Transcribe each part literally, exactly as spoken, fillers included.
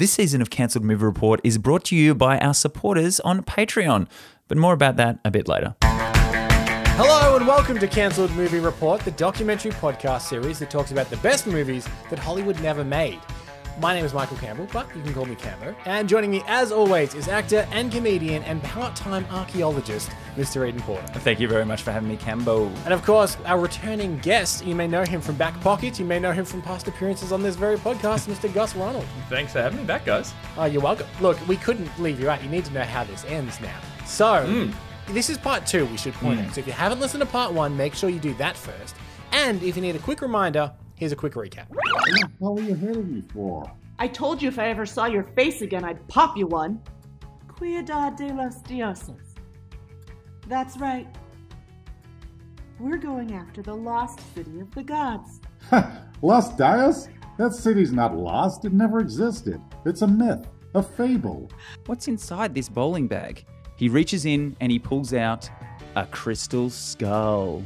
This season of Cancelled Movie Report is brought to you by our supporters on Patreon, but more about that a bit later. Hello and welcome to Cancelled Movie Report, the documentary podcast series that talks about the best movies that Hollywood never made. My name is Michael Campbell, but you can call me Cambo. And joining me, as always, is actor and comedian and part-time archaeologist, Mister Eden Porter. Thank you very much for having me, Cambo. And of course, our returning guest, you may know him from Back Pocket, you may know him from past appearances on this very podcast, Mister Gus Ronald. Thanks for having me back, guys. Oh, you're welcome. Look, we couldn't leave you out. You need to know how this ends now. So, mm. this is part two, we should point mm. out. So if you haven't listened to part one, make sure you do that first. And if you need a quick reminder, here's a quick recap. What were you hitting me for? I told you if I ever saw your face again, I'd pop you one. Ciudad de los Dioses. That's right. We're going after the lost city of the gods. Los Dios? That city's not lost. It never existed. It's a myth, a fable. What's inside this bowling bag? He reaches in and he pulls out a crystal skull.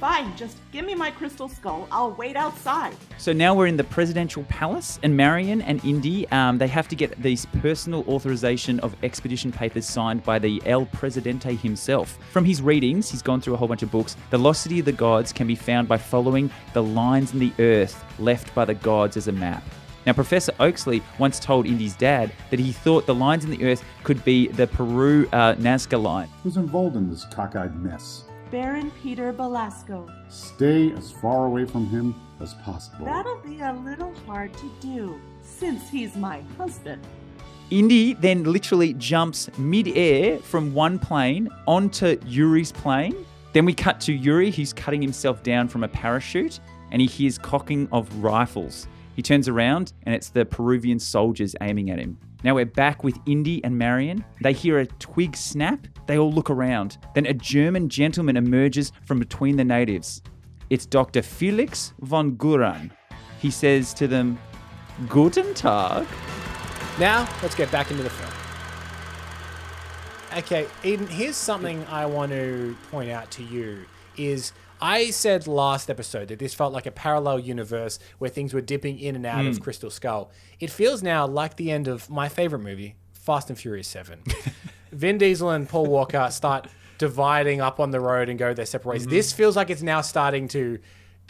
Fine, just give me my crystal skull. I'll wait outside. So now we're in the presidential palace, and Marion and Indy, um, they have to get these personal authorization of expedition papers signed by the El Presidente himself. From his readings, he's gone through a whole bunch of books. The lost city of the gods can be found by following the lines in the earth left by the gods as a map. Now, Professor Oxley once told Indy's dad that he thought the lines in the earth could be the Peru uh, Nazca line. Who's involved in this cockeyed mess? Baron Peter Belasco. Stay as far away from him as possible. That'll be a little hard to do, since he's my husband. Indy then literally jumps mid-air from one plane onto Yuri's plane. Then we cut to Yuri, who's cutting himself down from a parachute, and he hears cocking of rifles. He turns around, and it's the Peruvian soldiers aiming at him. Now we're back with Indy and Marion. They hear a twig snap. They all look around. Then a German gentleman emerges from between the natives. It's Doctor Felix von Guran. He says to them, "Guten Tag." Now, let's get back into the film. Okay, Eden, here's something I want to point out to you is I said last episode that this felt like a parallel universe where things were dipping in and out mm. of Crystal Skull. It feels now like the end of my favorite movie, Fast and Furious seven. Vin Diesel and Paul Walker start dividing up on the road and go their separate ways. Mm-hmm. This feels like it's now starting to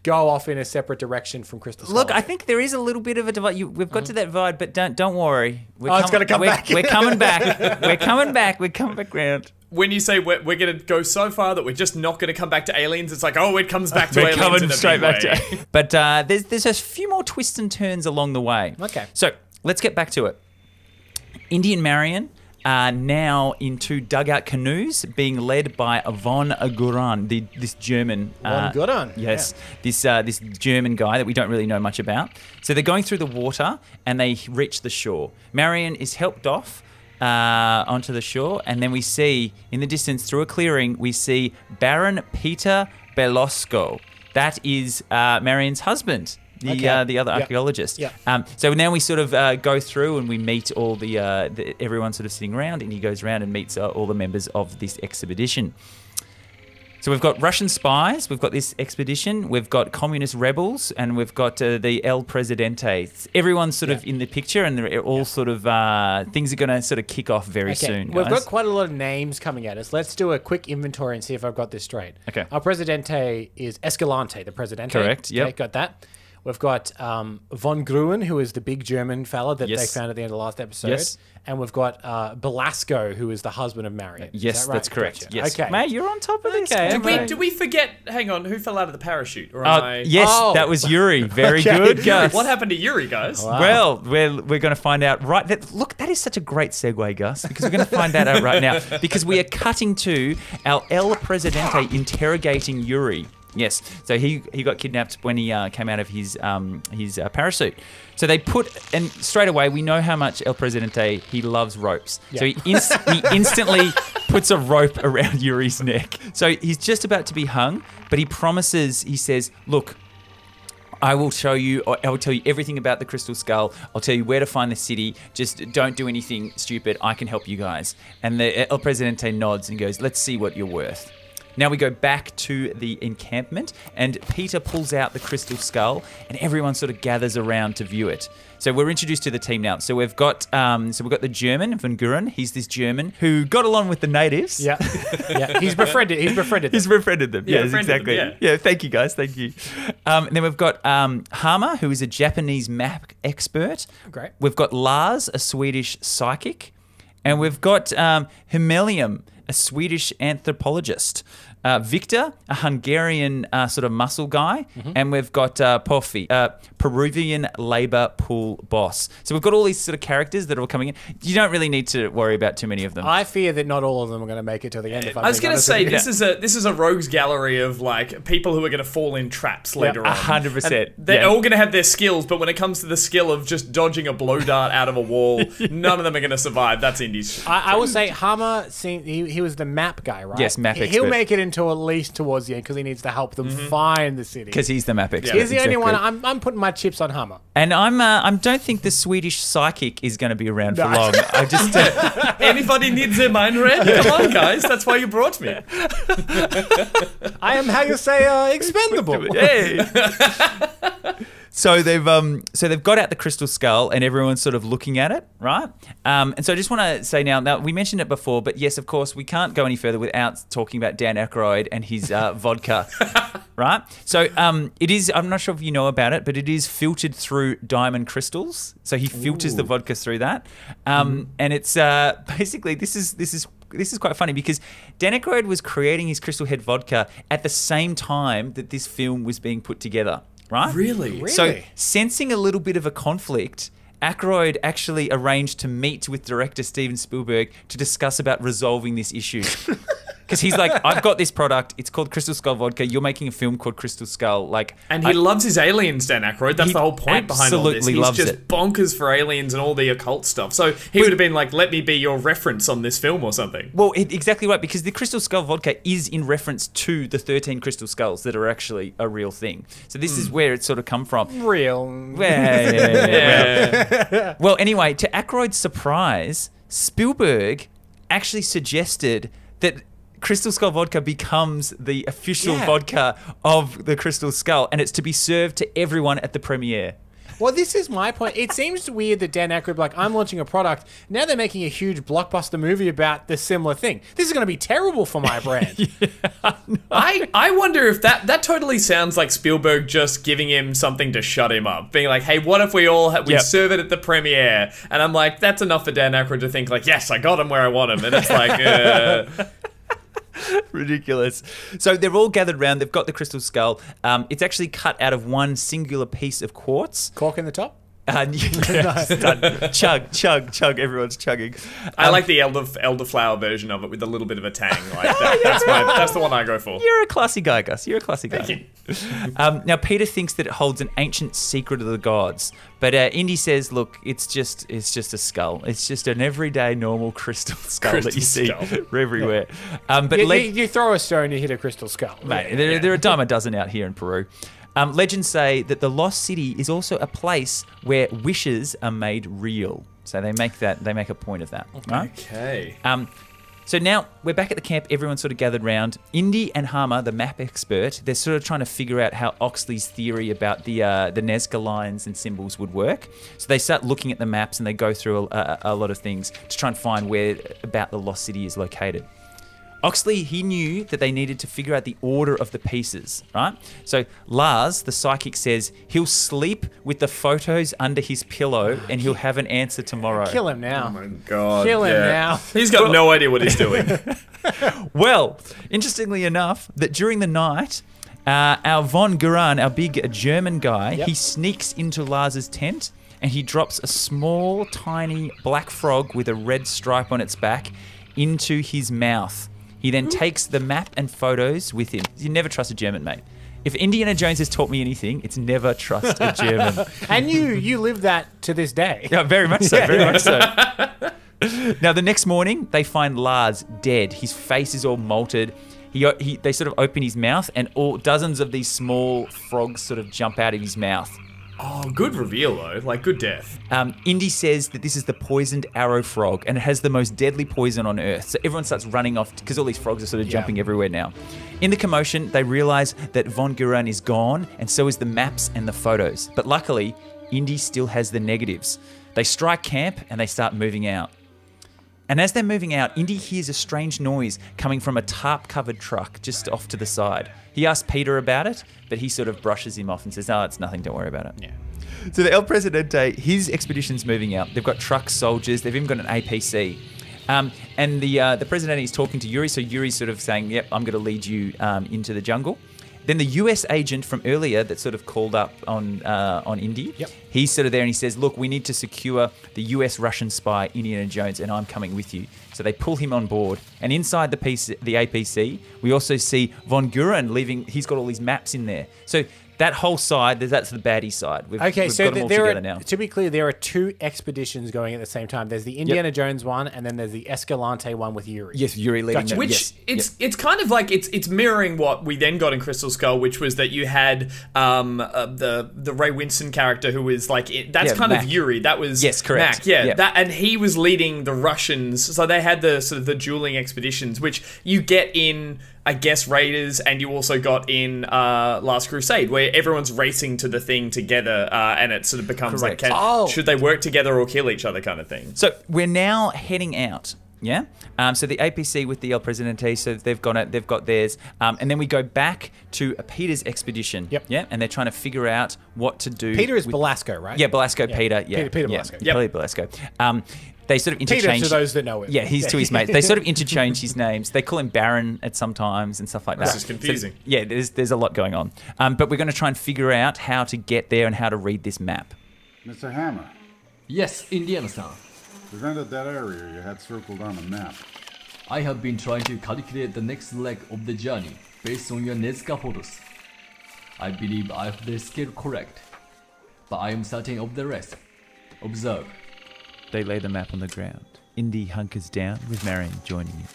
go off in a separate direction from Crystal Skull. Look, I think there is a little bit of a divide. You, we've got mm-hmm. to that divide, but don't don't worry. We're oh, it's going to come we're, back. We're coming back. We're coming back. We're coming back round. When you say we're, we're going to go so far that we're just not going to come back to aliens, it's like, oh, it comes back to we're aliens. We're coming straight back way. to But uh, there's, there's a few more twists and turns along the way. Okay. So let's get back to it. Indy and Marion are now in two dugout canoes being led by Von Guran, the, this German. Uh, Von Guran. Yes, yeah. this, uh, this German guy that we don't really know much about. So they're going through the water and they reach the shore. Marion is helped off. Uh, onto the shore, and then we see in the distance through a clearing we see Baron Peter Belasco. That is uh, Marion's husband, the okay. uh, the other yep. archaeologist. Yep. Um, so now we sort of uh, go through and we meet all the, uh, the everyone sort of sitting around, and he goes around and meets uh, all the members of this expedition. So we've got Russian spies, we've got this expedition, we've got communist rebels, and we've got uh, the El Presidente. Everyone's sort yeah. of in the picture, and they're all yeah. sort of, uh, things are going to sort of kick off very okay. soon, guys. We've got quite a lot of names coming at us. Let's do a quick inventory and see if I've got this straight. Okay. Our Presidente is Escalante, the Presidente. Correct, yeah. Okay, got that. We've got um, Von Guran, who is the big German fella that yes. they found at the end of the last episode. Yes. And we've got uh, Belasco, who is the husband of Marion. Yes, that right? that's correct. Gotcha. Yes. Okay. Mate, you're on top of this. Okay. Did we, did we forget, hang on, who fell out of the parachute? Or am uh, I... Yes, oh. that was Yuri. Very okay. good, Gus. What happened to Yuri, guys? Wow. Well, we're, we're going to find out right... That, look, that is such a great segue, Gus, because we're going to find that out right now. Because we are cutting to our El Presidente interrogating Yuri. Yes, so he he got kidnapped when he uh, came out of his um, his uh, parachute. So they put, and straight away we know how much El Presidente he loves ropes. Yep. So he inst he instantly puts a rope around Yuri's neck. So he's just about to be hung, but he promises. He says, "Look, I will show you. I will tell you everything about the Crystal Skull. I'll tell you where to find the city. Just don't do anything stupid. I can help you guys." And the El Presidente nods and goes, "Let's see what you're worth." Now we go back to the encampment, and Peter pulls out the crystal skull, and everyone sort of gathers around to view it. So we're introduced to the team now. So we've got, um, so we've got the German von Guran. He's this German who got along with the natives. Yeah, yeah. He's befriended. He's befriended. Them. He's befriended them. Yeah, yes, exactly. Them, yeah. yeah, thank you guys. Thank you. Um, and then we've got um, Hama, who is a Japanese map expert. Great. We've got Lars, a Swedish psychic, and we've got um, Himmelium, a Swedish anthropologist, uh, Victor, a Hungarian uh, sort of muscle guy, mm-hmm. and we've got uh, Pofi, a uh, Peruvian labor pool boss. So we've got all these sort of characters that are all coming in. You don't really need to worry about too many of them. I fear that not all of them are going to make it to the end. If I was going to say, this is a this is a rogues gallery of like people who are going to fall in traps yep. later on. one hundred percent. They're yeah. all going to have their skills, but when it comes to the skill of just dodging a blow dart out of a wall, yeah. none of them are going to survive. That's Indy's. I, I would say Hama, he, he was the map guy, right? Yes, map expert. He'll make it until at least towards the end because he needs to help them mm-hmm. find the city. Because he's the map expert. Yeah. He's the exactly. only one. I'm, I'm putting my chips on Hama. And I'm, uh, I don't think the Swedish psychic is going to be around no. for long. I just uh, anybody needs their mind read? Come on, guys. That's why you brought me. I am, how you say, uh, expendable. Hey. So they've um so they've got out the crystal skull and everyone's sort of looking at it, right? Um, and so I just want to say now, now we mentioned it before, but yes, of course, we can't go any further without talking about Dan Aykroyd and his uh, vodka, right? So um, it is, I'm not sure if you know about it, but it is filtered through diamond crystals. So he filters Ooh. the vodka through that, um, mm. and it's uh, basically this is this is. This is quite funny because Dan Aykroyd was creating his Crystal Head vodka at the same time that this film was being put together, right? Really? really? So sensing a little bit of a conflict, Aykroyd actually arranged to meet with director Steven Spielberg to discuss about resolving this issue. Because he's like, I've got this product. It's called Crystal Skull Vodka. You're making a film called Crystal Skull. Like, and he I, loves his aliens, Dan Aykroyd. That's the whole point behind all this. He's loves just it. bonkers for aliens and all the occult stuff. So he but, would have been like, let me be your reference on this film or something. Well, it, exactly right. Because the Crystal Skull Vodka is in reference to the thirteen Crystal Skulls that are actually a real thing. So this mm. is where it's sort of come from. Real. Yeah, yeah, yeah, yeah. Well, well, anyway, to Aykroyd's surprise, Spielberg actually suggested that Crystal Skull Vodka becomes the official yeah. vodka of the Crystal Skull, and it's to be served to everyone at the premiere. Well, this is my point. It seems weird that Dan Aykroyd, like, I'm launching a product. Now they're making a huge blockbuster movie about the similar thing. This is going to be terrible for my brand. yeah, no. I, I wonder if that, that totally sounds like Spielberg just giving him something to shut him up. Being like, hey, what if we all, ha we yep. serve it at the premiere? And I'm like, that's enough for Dan Aykroyd to think like, yes, I got him where I want him. And it's like, uh... ridiculous. So they're all gathered around. They've got the crystal skull. Um, it's actually cut out of one singular piece of quartz. Cork in the top? Uh, yes. no. Chug, chug, chug. Everyone's chugging. Um, I like the elder, elderflower version of it with a little bit of a tang. Like that. that's, my, that's the one I go for. You're a classy guy, Gus. You're a classy guy. Thank you. Um, now, Peter thinks that it holds an ancient secret of the gods. But uh, Indy says, look, it's just it's just a skull. It's just an everyday normal crystal skull crystal that you see everywhere. Yeah. Um, but you, you throw a stone, you hit a crystal skull. Mate, yeah. there, there are a dime a dozen out here in Peru. Um, legends say that the lost city is also a place where wishes are made real. So they make that they make a point of that. Okay. Right? Um, so now we're back at the camp. Everyone's sort of gathered round. Indy and Hama, the map expert, they're sort of trying to figure out how Oxley's theory about the uh, the Nazca lines and symbols would work. So they start looking at the maps and they go through a, a, a lot of things to try and find where about the lost city is located. Oxley, he knew that they needed to figure out the order of the pieces, right? So Lars, the psychic, says he'll sleep with the photos under his pillow and he'll have an answer tomorrow. Kill him now. Oh my God. Kill him yeah. now. He's got no idea what he's doing. Well, interestingly enough, that during the night, uh, our von Guran, our big German guy, yep. he sneaks into Lars's tent and he drops a small, tiny black frog with a red stripe on its back into his mouth. He then takes the map and photos with him. You never trust a German, mate. If Indiana Jones has taught me anything, it's never trust a German. And you you live that to this day. Yeah, very much so, yeah. very much so. Now, the next morning, they find Lars dead. His face is all molted. He, he, they sort of open his mouth and all dozens of these small frogs sort of jump out of his mouth. Oh, good reveal though, like good death. Um, Indy says that this is the poisoned arrow frog and it has the most deadly poison on Earth. So everyone starts running off because all these frogs are sort of yeah. jumping everywhere now. In the commotion, they realize that Von Guran is gone and so is the maps and the photos. But luckily, Indy still has the negatives. They strike camp and they start moving out. And as they're moving out, Indy hears a strange noise coming from a tarp-covered truck just off to the side. He asks Peter about it, but he sort of brushes him off and says, "No, it's nothing, don't worry about it." Yeah. So the El Presidente, his expedition's moving out. They've got trucks, soldiers, they've even got an A P C. Um, and the, uh, the Presidente is talking to Yuri, so Yuri's sort of saying, "Yep, I'm going to lead you um, into the jungle." Then the U S agent from earlier that sort of called up on uh, on Indy, yep. he's sort of there and he says, "Look, we need to secure the U S Russian spy Indiana Jones, and I'm coming with you." So they pull him on board, and inside the piece, the A P C, we also see Von Guran leaving. He's got all these maps in there. So that whole side, that's the baddie side. We've, okay, we've so got them all there together are, now. To be clear, there are two expeditions going at the same time. There's the Indiana yep. Jones one, and then there's the Escalante one with Yuri. Yes, Yuri leading gotcha. Which yes. it's yep. it's kind of like it's it's mirroring what we then got in Crystal Skull, which was that you had um uh, the the Ray Winston character who was like it, that's yeah, kind Mac. Of Yuri. That was yes, correct. Mac, yeah, yep. that and he was leading the Russians. So they had the sort of the dueling expeditions, which you get in. I guess Raiders, and you also got in uh, Last Crusade, where everyone's racing to the thing together, uh, and it sort of becomes Correct. Like, can, oh. should they work together or kill each other, kind of thing. So we're now heading out, yeah. Um, so the A P C with the El Presidente, so they've got it, they've got theirs, um, and then we go back to a Peter's expedition, yep. yeah, and they're trying to figure out what to do. Peter is with, Belasco, right? Yeah, Belasco, yeah. Peter, yeah, Peter, Peter yeah. Belasco, yeah, yep. Belasco. Um, They sort of interchange. Peter to those that know him. Yeah, he's to his mates. They sort of interchange his names. They call him Baron at some times and stuff like that. This is confusing. So, yeah, there's there's a lot going on. Um, but we're going to try and figure out how to get there and how to read this map. Mister Hama. Yes, Indiana sir. We've entered that area you had circled on the map. I have been trying to calculate the next leg of the journey based on your Nazca photos. I believe I have the scale correct, but I am certain of the rest. Observe. They lay the map on the ground. Indy hunkers down with Marion joining him.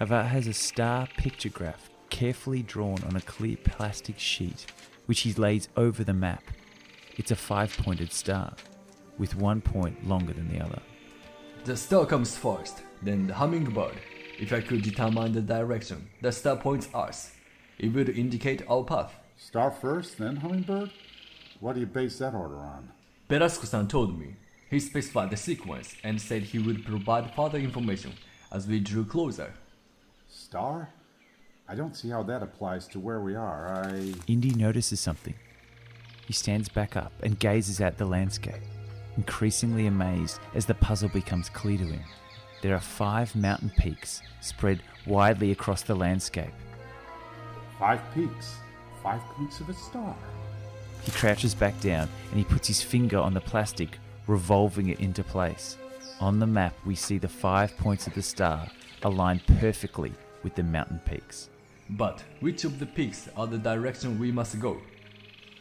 Havat has a star pictograph carefully drawn on a clear plastic sheet, which he lays over the map. It's a five-pointed star, with one point longer than the other. The star comes first, then the hummingbird. If I could determine the direction the star points us, it would indicate our path. Star first, then hummingbird? What do you base that order on? Belasco-san told me. He specified the sequence and said he would provide further information as we drew closer. Star? I don't see how that applies to where we are. I... Indy notices something. He stands back up and gazes at the landscape, increasingly amazed as the puzzle becomes clear to him. There are five mountain peaks spread widely across the landscape. Five peaks? Five peaks of a star? He crouches back down and he puts his finger on the plastic, revolving it into place. On the map, we see the five points of the star align perfectly with the mountain peaks. But which of the peaks are the direction we must go?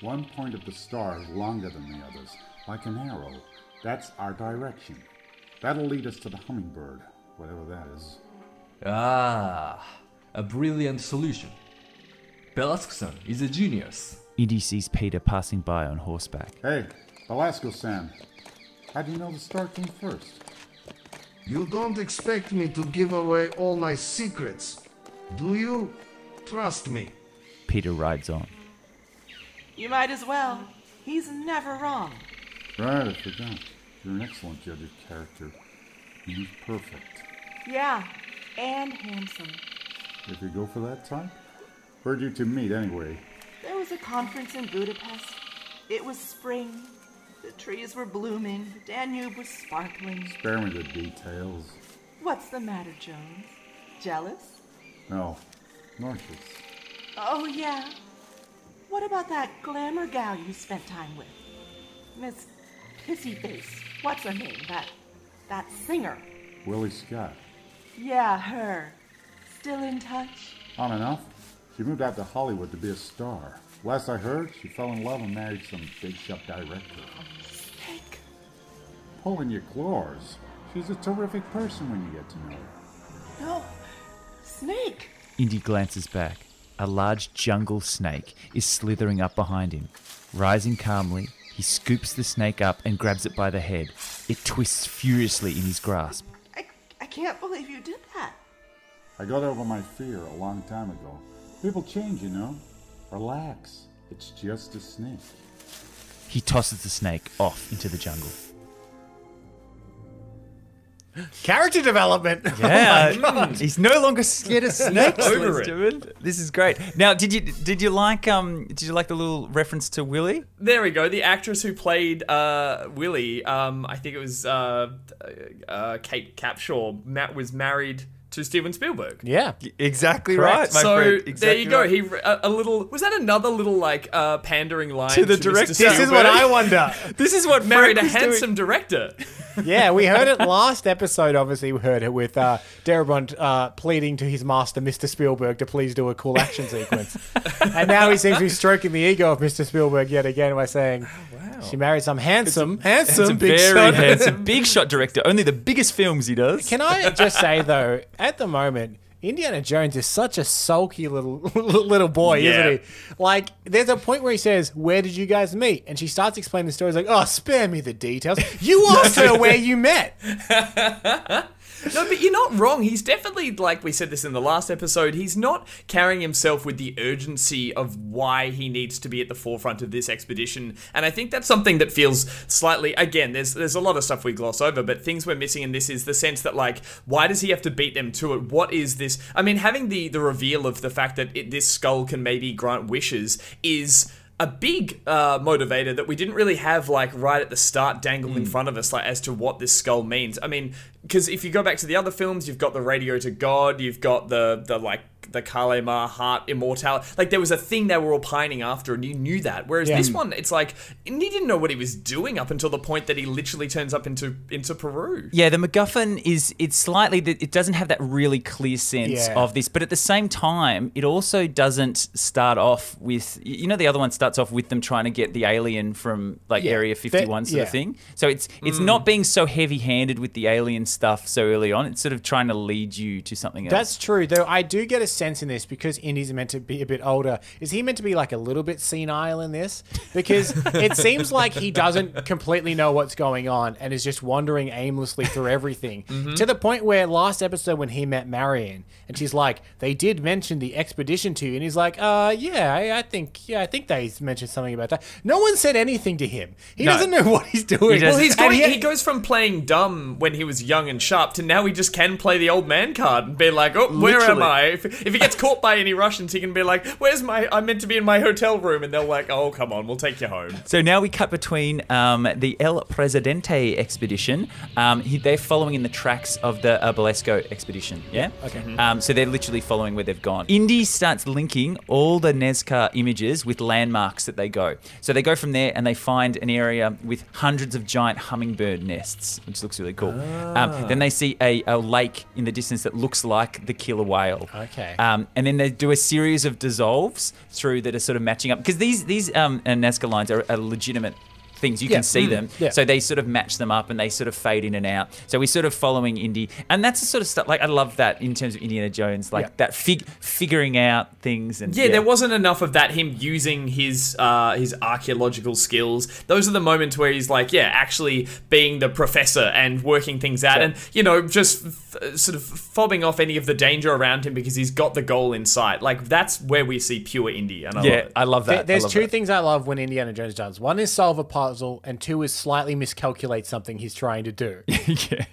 One point of the star is longer than the others, like an arrow. That's our direction. That'll lead us to the hummingbird, whatever that is. Ah, a brilliant solution. Belasco-san is a genius. Indy sees Peter passing by on horseback. Hey, Belasco-san. How do you know the star came first? You don't expect me to give away all my secrets, do you? Trust me. Peter rides on. You might as well. He's never wrong. Right, I forgot. You're an excellent judge of character. You're perfect. Yeah, and handsome. If you go for that type? Where'd you two meet anyway? There was a conference in Budapest. It was spring. The trees were blooming, the Danube was sparkling. Spare me the details. What's the matter, Jones? Jealous? No, nauseous. Oh, yeah. What about that glamour gal you spent time with? Miss Pissy Face. What's her name? That, that singer. Willie Scott. Yeah, her. Still in touch? On and off. She moved out to Hollywood to be a star. Last I heard, she fell in love and married some big-shot director. Steak. Pulling your claws. She's a terrific person when you get to know her. No. Snake. Indy glances back. A large jungle snake is slithering up behind him. Rising calmly, He scoops the snake up and grabs it by the head. It twists furiously in his grasp. I, I can't believe you did that. I got over my fear a long time ago. People change, you know. Relax. It's just a snake. He tosses the snake off into the jungle. Character development. Yeah, oh my God. He's no longer scared of snakes. Over it. This is great. Now, did you did you like um did you like the little reference to Willie? There we go. The actress who played uh Willie, um I think it was uh, uh Kate Capshaw. Matt was married to Steven Spielberg. Yeah, exactly. Correct. Right. My so friend. Exactly there you go. Right. He a, a little was that another little like uh, pandering line to the director. This is what I wonder. This is what married Frank a handsome doing... director. Yeah, we heard it last episode. Obviously, we heard it with uh, Darabont uh, pleading to his master, Mister Spielberg, to please do a cool action sequence. And now he seems to be stroking the ego of Mister Spielberg yet again by saying, oh, wow. She married some handsome, a, handsome, big very shot. handsome, big shot director. Only the biggest films he does. Can I just say though, at the moment, Indiana Jones is such a sulky little little boy, yeah. isn't he? Like, there's a point where he says, "Where did you guys meet?" And she starts explaining the story. He's like, "Oh, spare me the details. You asked her where you met." No, but you're not wrong. He's definitely, like we said this in the last episode, he's not carrying himself with the urgency of why he needs to be at the forefront of this expedition. And I think that's something that feels slightly, again, there's there's a lot of stuff we gloss over, but things we're missing in this is the sense that, like, why does he have to beat them to it? What is this? I mean, having the, the reveal of the fact that it, this skull can maybe grant wishes is... a big uh, motivator that we didn't really have, like, right at the start dangled mm. in front of us, like, as to what this skull means. I mean, because if you go back to the other films, you've got the radio to God, you've got the, the like, the Kalema, heart, immortality. Like, there was a thing they were all pining after, and you knew that. Whereas yeah. this one, it's like, and he didn't know what he was doing up until the point that he literally turns up into into Peru. Yeah, the MacGuffin is, it's slightly, it doesn't have that really clear sense yeah. of this. But at the same time, it also doesn't start off with, you know, the other one starts off with them trying to get the alien from, like, yeah. Area fifty-one sort yeah. of thing. So it's, it's mm. not being so heavy-handed with the alien stuff so early on. It's sort of trying to lead you to something else. That's true, though I do get a sense in this, because Indy's meant to be a bit older, is he meant to be like a little bit senile in this? Because it seems like he doesn't completely know what's going on and is just wandering aimlessly through everything mm-hmm. to the point where last episode when he met Marion and she's like, they did mention the expedition to you, and he's like, uh yeah, I, I think yeah I think they mentioned something about that. No one said anything to him. He no. doesn't know what he's doing. He well, he's going, he, he goes from playing dumb when he was young and sharp to now he just can play the old man card and be like, oh, where Literally. am I? If, If he gets caught by any Russians, he can be like, where's my, I'm meant to be in my hotel room. And they're like, oh, come on, we'll take you home. So now we cut between um, the El Presidente expedition. Um, he, they're following in the tracks of the uh, Belasco expedition. Yeah? Okay. Mm-hmm. um, so they're literally following where they've gone. Indy starts linking all the Nazca images with landmarks that they go. So they go from there and they find an area with hundreds of giant hummingbird nests, which looks really cool. Ah. Um, then they see a, a lake in the distance that looks like the killer whale. Okay. Um, and then they do a series of dissolves through that are sort of matching up. Because these, these um, Nazca lines are, are legitimate things. You yeah. can see mm. them. Yeah. So they sort of match them up and they sort of fade in and out. So we're sort of following Indy. And that's the sort of stuff, like, I love that in terms of Indiana Jones, like yeah. that fig figuring out things. And yeah, yeah, there wasn't enough of that, him using his uh, his archaeological skills. Those are the moments where he's like, yeah, actually being the professor and working things out. Sure. And, you know, just f sort of fobbing off any of the danger around him because he's got the goal in sight. Like, that's where we see pure Indy. And I yeah, love it. I love that. There, there's love two that. things I love when Indiana Jones does. One is solve a puzzle. Puzzle, and two is slightly miscalculate something he's trying to do. yeah, yeah.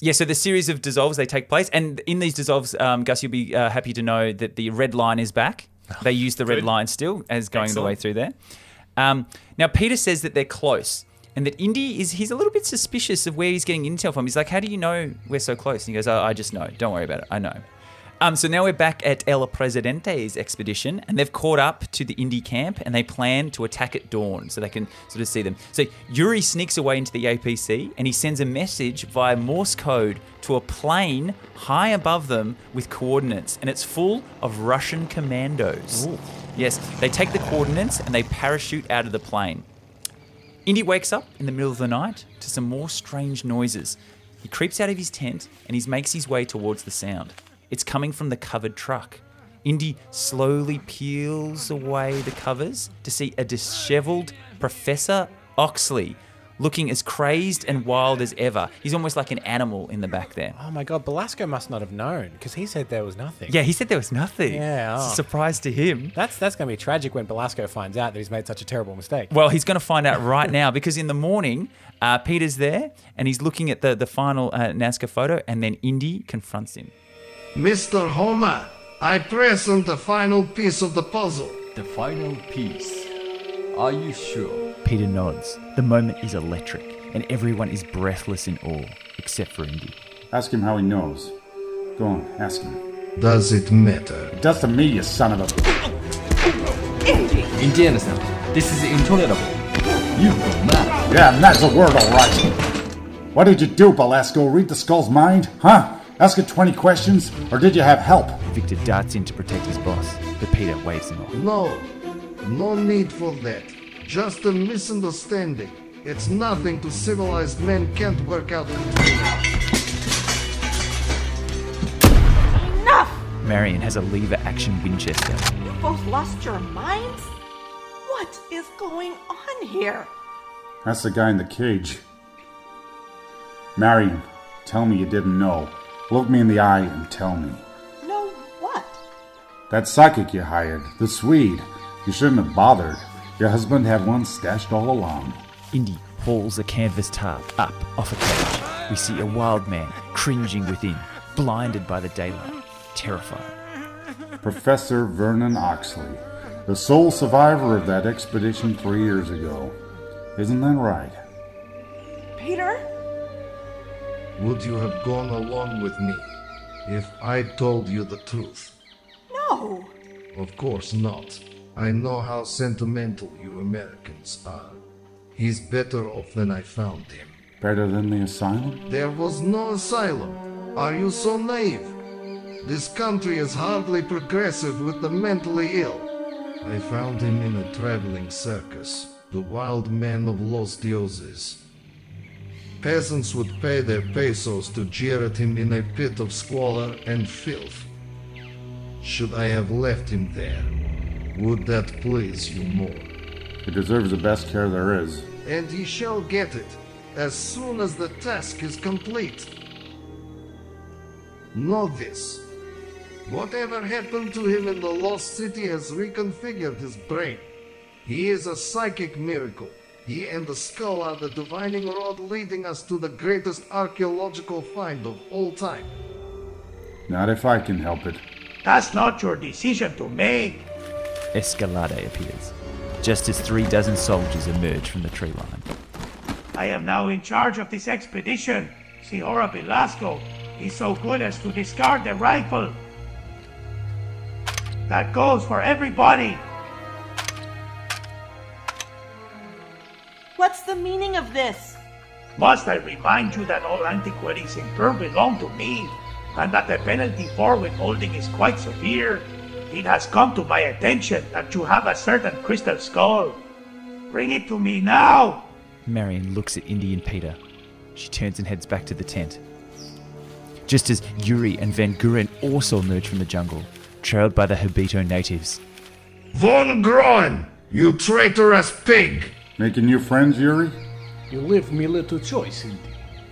Yeah, so the series of dissolves, they take place. And in these dissolves, um, Gus, you'll be uh, happy to know that the red line is back. They use the Good. red line still as going Excellent. the way through there. Um, now, Peter says that they're close and that Indy is, he's a little bit suspicious of where he's getting intel from. He's like, how do you know we're so close? And he goes, oh, I just know. Don't worry about it. I know. Um, so now we're back at El Presidente's expedition and they've caught up to the Indy camp and they plan to attack at dawn so they can sort of see them. So Yuri sneaks away into the A P C and he sends a message via Morse code to a plane high above them with coordinates, and it's full of Russian commandos. Ooh. Yes, they take the coordinates and they parachute out of the plane. Indy wakes up in the middle of the night to some more strange noises. He creeps out of his tent and he makes his way towards the sound. It's coming from the covered truck. Indy slowly peels away the covers to see a disheveled Professor Oxley, looking as crazed and wild as ever. He's almost like an animal in the back there. Oh my God, Belasco must not have known, because he said there was nothing. Yeah, he said there was nothing. Yeah. Oh. It's a surprise to him. That's, that's going to be tragic when Belasco finds out that he's made such a terrible mistake. Well, he's going to find out right now, because in the morning, uh, Peter's there and he's looking at the, the final uh, Nazca photo, and then Indy confronts him. Mister Homer, I present the final piece of the puzzle. The final piece? Are you sure? Peter nods. The moment is electric, and everyone is breathless in awe, except for Indy. Ask him how he knows. Go on, ask him. Does it matter? It does to me, you son of a... Indy! Indiana, this is intolerable. You go mad. Yeah, and that's a word, all right. What did you do, Belasco? Read the skull's mind? Huh? Ask it twenty questions, or did you have help? Victor darts in to protect his boss, but Peter waves him off. No, no need for that. Just a misunderstanding. It's nothing to civilized men can't work out. Enough! Marion has a lever action Winchester. You both lost your minds? What is going on here? That's the guy in the cage. Marion, tell me you didn't know. Look me in the eye and tell me. Know what? That psychic you hired, the Swede. You shouldn't have bothered. Your husband had one stashed all along. Indy hauls a canvas tarp up off a cage. We see a wild man cringing within, blinded by the daylight, terrified. Professor Vernon Oxley, the sole survivor of that expedition three years ago. Isn't that right? Peter? Would you have gone along with me if I told you the truth? No. Of course not. I know how sentimental you Americans are. He's better off than I found him. Better than the asylum? There was no asylum. Are you so naive? This country is hardly progressive with the mentally ill. I found him in a traveling circus, the wild man of Los Dioses. Peasants would pay their pesos to jeer at him in a pit of squalor and filth. Should I have left him there? Would that please you more? He deserves the best care there is. And he shall get it, as soon as the task is complete. Know this. Whatever happened to him in the Lost City has reconfigured his brain. He is a psychic miracle. He and the skull are the divining rod leading us to the greatest archaeological find of all time. Not if I can help it. That's not your decision to make. Escalante appears, just as three dozen soldiers emerge from the tree line. I am now in charge of this expedition. Senora Belasco is so good as to discard the rifle. That goes for everybody. What's the meaning of this? Must I remind you that all antiquities in Peru belong to me, and that the penalty for withholding is quite severe? It has come to my attention that you have a certain crystal skull. Bring it to me now! Marion looks at Indy and Peter. She turns and heads back to the tent. Just as Yuri and Van Guren also emerge from the jungle, trailed by the Habito natives. Von Guran, you traitorous pig! Making new friends, Yuri? You left me little choice, Indy.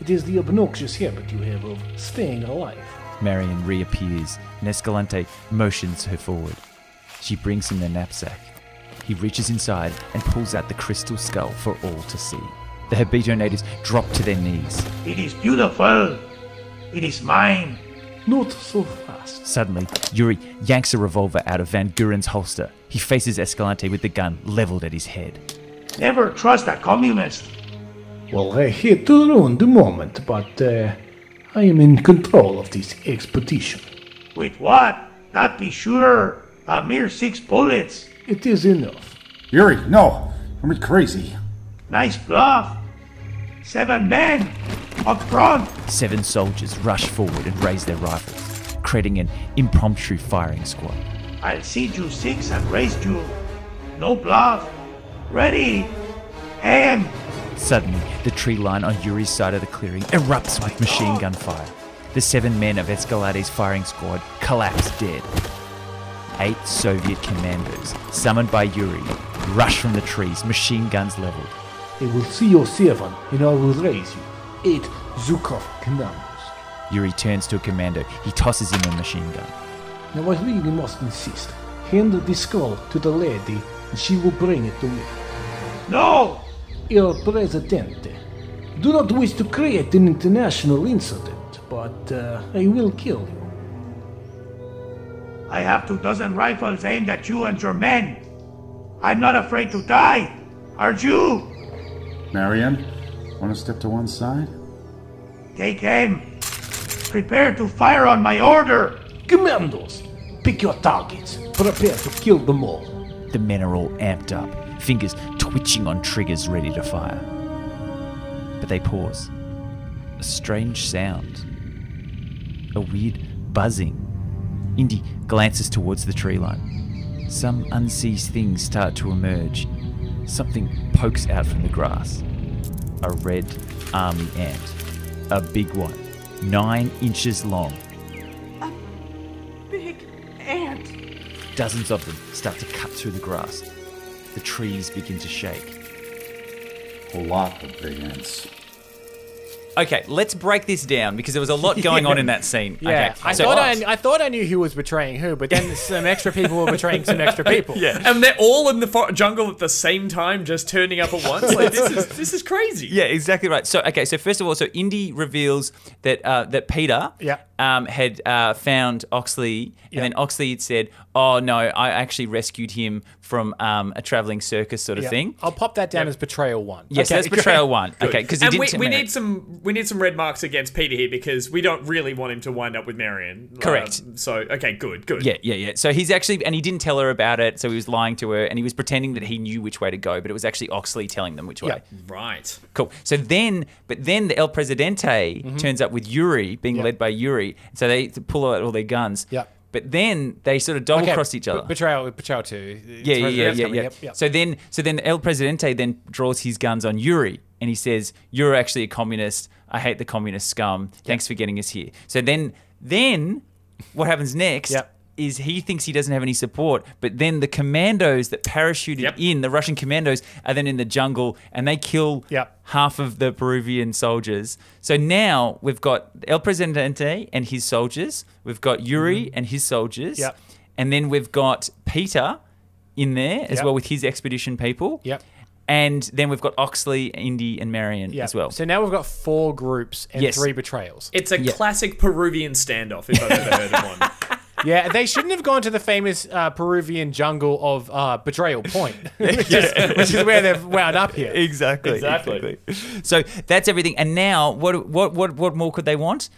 It is the obnoxious habit you have of staying alive. Marion reappears, and Escalante motions her forward. She brings him the knapsack. He reaches inside and pulls out the crystal skull for all to see. The Habito natives drop to their knees. It is beautiful. It is mine. Not so fast. Suddenly, Yuri yanks a revolver out of Van Guren's holster. He faces Escalante with the gun leveled at his head. Never trust a communist. Well, I hate to ruin the moment, but... Uh... I am in control of this expedition. With what? Not be sure. A mere six bullets. It is enough. Yuri, no. I'm crazy. Nice bluff. Seven men. Up front. Seven soldiers rush forward and raise their rifles, creating an impromptu firing squad. I'll seat you six and raise you. No bluff. Ready. Aim. Suddenly, the tree line on Yuri's side of the clearing erupts with machine gun fire. The seven men of Escalante's firing squad collapse dead. Eight Soviet commandos, summoned by Yuri, rush from the trees, machine guns leveled. It will see your servant, and I will raise you. It, Zhukov, commands. Yuri turns to a commando. He tosses him a machine gun. Now I really must insist. Hand the skull to the lady, and she will bring it to me. No! Il Presidente, do not wish to create an international incident, but uh, I will kill you. I have two dozen rifles aimed at you and your men. I'm not afraid to die, aren't you? Marion, want to step to one side? Take aim. Prepare to fire on my order. Commandos, pick your targets. Prepare to kill them all. The men are all amped up, fingers twitching on triggers ready to fire. But they pause. A strange sound. A weird buzzing. Indy glances towards the tree line. Some unseen things start to emerge. Something pokes out from the grass. A red army ant. A big one. Nine inches long. A big ant. Dozens of them start to cut through the grass. The trees begin to shake. A lot of big ants. Okay, let's break this down because there was a lot going yeah. on in that scene. Yeah, okay. I, so thought I, I thought I knew who was betraying who, but then some extra people were betraying some extra people. Yeah, and they're all in the for jungle at the same time, just turning up at once. Like, this is this is crazy. Yeah, exactly right. So okay, so first of all, so Indy reveals that uh, that Peter yeah. um, had uh, found Oxley, and yeah. then Oxley had said, "Oh no, I actually rescued him from um, a traveling circus sort of yeah. thing." I'll pop that down yeah. as betrayal one. Yes, okay, so that's betrayal one. Good. Okay, because we, we need some. We need some red marks against Peter here because we don't really want him to wind up with Marion. Correct. Um, so, okay, good, good. Yeah, yeah, yeah. So he's actually, and he didn't tell her about it, so he was lying to her, and he was pretending that he knew which way to go, but it was actually Oxley telling them which way. Yeah, right. Cool. So then, but then the El Presidente mm-hmm. turns up with Yuri, being yeah. led by Yuri, so they pull out all their guns. Yeah. But then they sort of double crossed okay, each other. Betrayal, betrayal too. Yeah, yeah, yeah, yeah, yeah. Yep, yep. So then, so then El Presidente then draws his guns on Yuri, and he says, "You're actually a communist. I hate the communist scum. Thanks yep. for getting us here." So then, then what happens next? Yep. Is he thinks he doesn't have any support, but then the commandos that parachuted yep. in, the Russian commandos, are then in the jungle, and they kill yep. half of the Peruvian soldiers. So now we've got El Presidente and his soldiers, we've got Yuri mm-hmm. and his soldiers, yep. and then we've got Peter in there as yep. well with his expedition people. Yep. And then we've got Oxley, Indy, and Marion yeah. as well. So now we've got four groups and yes. three betrayals. It's a yep. classic Peruvian standoff, if I've ever heard of one. Yeah, they shouldn't have gone to the famous uh, Peruvian jungle of uh, Betrayal Point, which, yeah. is, which is where they've wound up here. Exactly, exactly. Exactly. So that's everything. And now, what, what, what, what more could they want?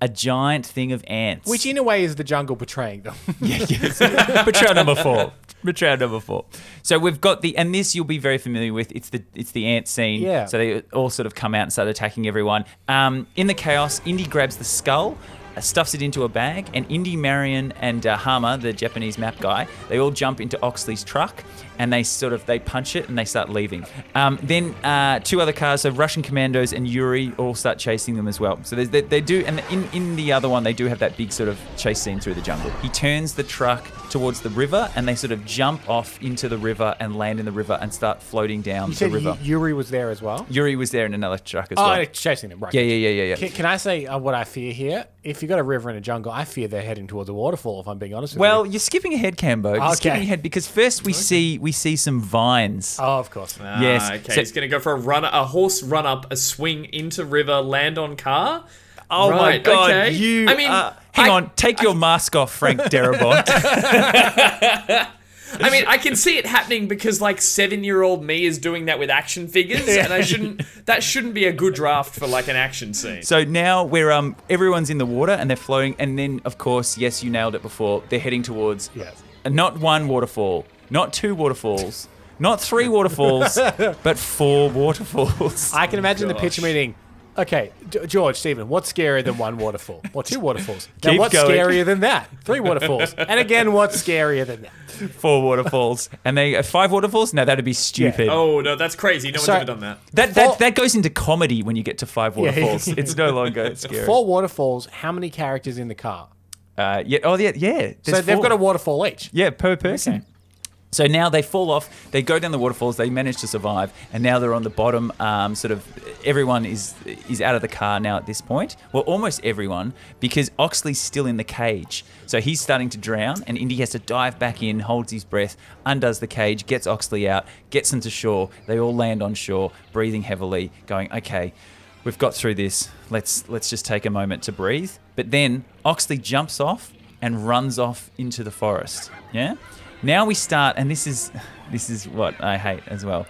A giant thing of ants. Which, in a way, is the jungle betraying them. Yeah, yes. Betrayal number four. Betrayal number four. So we've got the, and this you'll be very familiar with. It's the it's the ant scene. Yeah. So they all sort of come out and start attacking everyone. Um, in the chaos, Indy grabs the skull, stuffs it into a bag, and Indy, Marion, and uh, Hama, the Japanese map guy, they all jump into Oxley's truck, and they sort of, they punch it, and they start leaving. Um, then uh, two other cars, so Russian commandos and Yuri, all start chasing them as well. So they, they do, and in, in the other one, they do have that big sort of chase scene through the jungle. He turns the truck towards the river, and they sort of jump off into the river and land in the river and start floating down you the said river. Yuri was there as well? Yuri was there in another truck as oh, well. Oh, chasing them, right. Yeah, yeah, yeah, yeah. yeah. Can, can I say uh, what I fear here? If you've got a river and a jungle, I fear they're heading towards a waterfall, if I'm being honest with well, you. Well, you're skipping ahead, Cambo. You're okay. skipping ahead because first we okay. see we see some vines. Oh, of course. Ah, yes. Okay, so, he's going to go for a run, a horse run up, a swing into river, land on car. Oh, right. my God. Okay. You, I mean, uh, hang I, on. Take I, your I, mask off, Frank Darabont. I mean, I can see it happening because like seven-year-old me is doing that with action figures, and I shouldn't. That shouldn't be a good draft for like an action scene. So now we're um, everyone's in the water and they're floating, and then of course, yes, you nailed it before. They're heading towards yes. not one waterfall, not two waterfalls, not three waterfalls, but four waterfalls. I can imagine oh, the pitch meeting. Okay, George, Stephen, what's scarier than one waterfall? Or two waterfalls? Now, Keep what's going. scarier than that? Three waterfalls. And again, what's scarier than that? Four waterfalls. And they uh, five waterfalls? No, that'd be stupid. Yeah. Oh, no, that's crazy. No so, one's ever done that. That, that. that goes into comedy when you get to five waterfalls. Yeah. It's no longer scary. Four waterfalls, how many characters in the car? Uh, yeah. Oh, yeah. yeah so they've four. got a waterfall each? Yeah, per person. Okay. So now they fall off, they go down the waterfalls, they manage to survive, and now they're on the bottom, um, sort of, everyone is is out of the car now at this point. Well, almost everyone, because Oxley's still in the cage. So he's starting to drown, and Indy has to dive back in, holds his breath, undoes the cage, gets Oxley out, gets them to shore. They all land on shore, breathing heavily, going, okay, we've got through this, let's, let's just take a moment to breathe. But then Oxley jumps off and runs off into the forest, yeah? Now we start, and this is this is what I hate as well.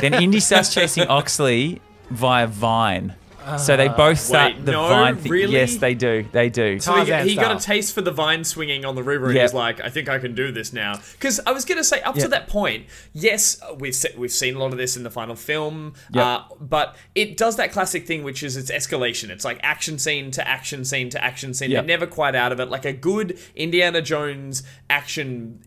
Then Indy starts chasing Oxley via Vine. Uh, so they both start wait, the no, Vine thing. Really? Yes, they do. They do. So he, he got a taste for the Vine swinging on the river, and yep. he's like, I think I can do this now. Because I was going to say, up yep. to that point, yes, we've, se we've seen a lot of this in the final film, yep. uh, but it does that classic thing, which is its escalation. It's like action scene to action scene to action scene. Yep. They're never quite out of it. Like a good Indiana Jones action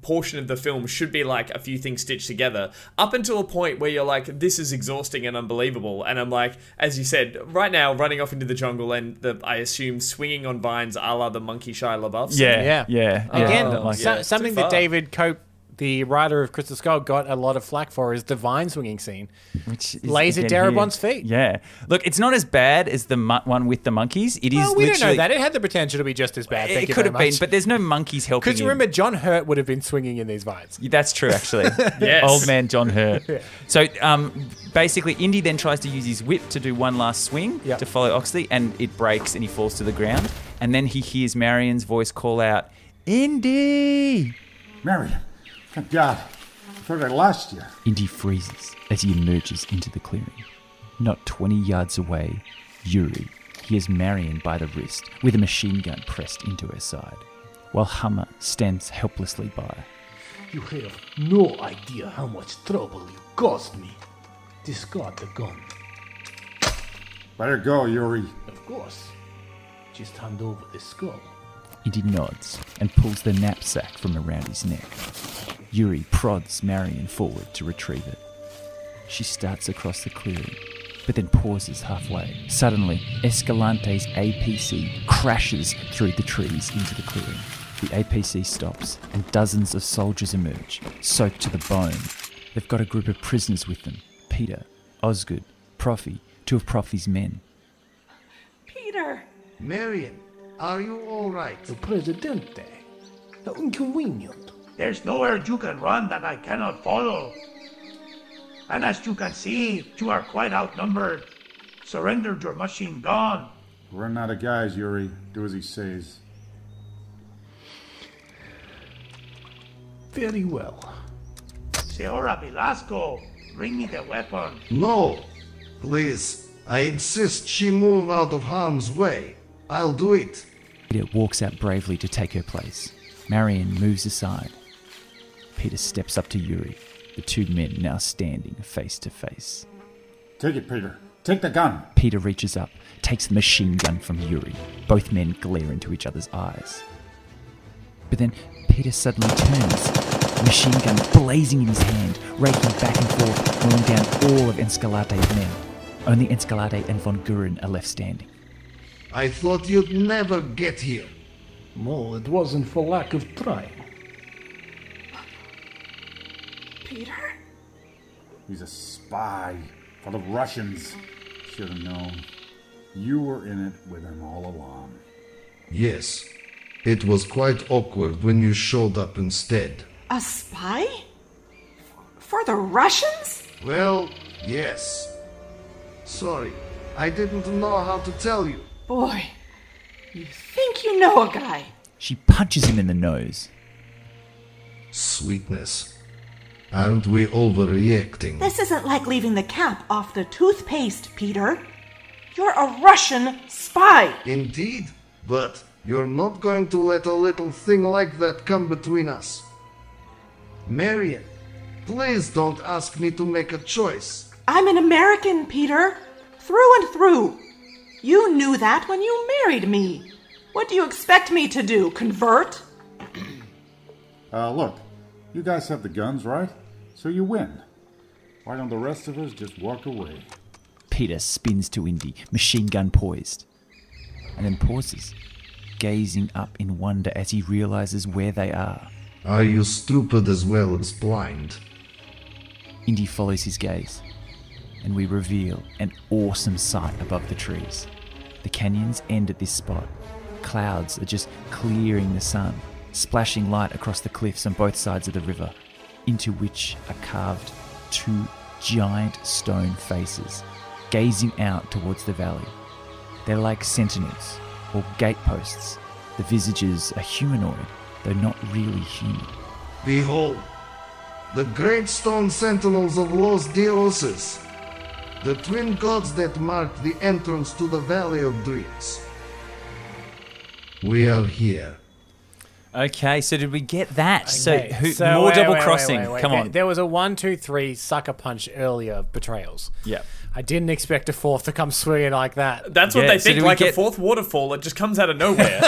portion of the film should be like a few things stitched together, up until a point where you're like, this is exhausting and unbelievable. And I'm like, as you said, right now, running off into the jungle and the, I assume, swinging on vines a la the monkey Shia LaBeouf. Yeah, yeah, yeah. yeah. Again, oh, like so, yeah, something that David Cope, the writer of Crystal Skull, got a lot of flack for is the vine swinging scene, which is, lays at Darabont's feet. Yeah, look, it's not as bad as the mo one with the monkeys. It is. Well, we don't know that. It had the potential to be just as bad. It, Thank it you could have much. been, but there's no monkeys helping. Because you remember, John Hurt would have been swinging in these vines. That's true, actually. Yes, old man John Hurt. Yeah. So, um, basically, Indy then tries to use his whip to do one last swing yep. to follow Oxley, and it breaks, and he falls to the ground. And then he hears Marion's voice call out, "Indy, Marion." Thank God, I thought I lost you. Indy freezes as he emerges into the clearing. Not twenty yards away, Yuri hears Marion by the wrist with a machine gun pressed into her side, while Hama stands helplessly by. You have no idea how much trouble you caused me. Discard the gun. Let her go, Yuri. Of course. Just hand over the skull. Indy nods and pulls the knapsack from around his neck. Yuri prods Marion forward to retrieve it. She starts across the clearing, but then pauses halfway. Suddenly, Escalante's A P C crashes through the trees into the clearing. The A P C stops, and dozens of soldiers emerge, soaked to the bone. They've got a group of prisoners with them, Peter, Osgood, Profi, two of Profi's men. Peter! Marion, are you all right? The Presidente. How inconvenient. There's nowhere you can run that I cannot follow. And as you can see, you are quite outnumbered. Surrender your machine gun. Run out of guys, Yuri. Do as he says. Very well. Señora Velasco, bring me the weapon. No, please. I insist she move out of harm's way. I'll do it. It walks out bravely to take her place. Marion moves aside. Peter steps up to Yuri, the two men now standing face to face. Take it, Peter. Take the gun. Peter reaches up, takes the machine gun from Yuri. Both men glare into each other's eyes. But then Peter suddenly turns, machine gun blazing in his hand, raking back and forth, rolling down all of Escalate's men. Only Escalante and von Guran are left standing. I thought you'd never get here. No, it wasn't for lack of trying. Peter? He's a spy for the Russians. Should have known. You were in it with him all along. Yes. It was quite awkward when you showed up instead. A spy? For the Russians? Well, yes. Sorry, I didn't know how to tell you. Boy, you think you know a guy. She punches him in the nose. Sweetness. Aren't we overreacting? This isn't like leaving the cap off the toothpaste, Peter. You're a Russian spy. Indeed, but you're not going to let a little thing like that come between us. Marion, please don't ask me to make a choice. I'm an American, Peter. Through and through. You knew that when you married me. What do you expect me to do, convert? uh, look. You guys have the guns, right? So you win. Why don't the rest of us just walk away? Peter spins to Indy, machine gun poised, and then pauses, gazing up in wonder as he realizes where they are. Are you stupid as well as blind? Indy follows his gaze, and we reveal an awesome sight above the trees. The canyons end at this spot. Clouds are just clearing the sun, splashing light across the cliffs on both sides of the river, into which are carved two giant stone faces, gazing out towards the valley. They're like sentinels, or gateposts. The visages are humanoid, though not really human. Behold, the great stone sentinels of Los Dioses, the twin gods that marked the entrance to the Valley of Dreams. We are here. Okay, so did we get that? Okay, so, who, so more wait, double wait, crossing. Wait, wait, wait, Come wait. on. There was a one, two, three sucker punch earlier betrayals. Yeah. I didn't expect a fourth to come swinging like that. That's what yeah, they so think, like get... a fourth waterfall that just comes out of nowhere.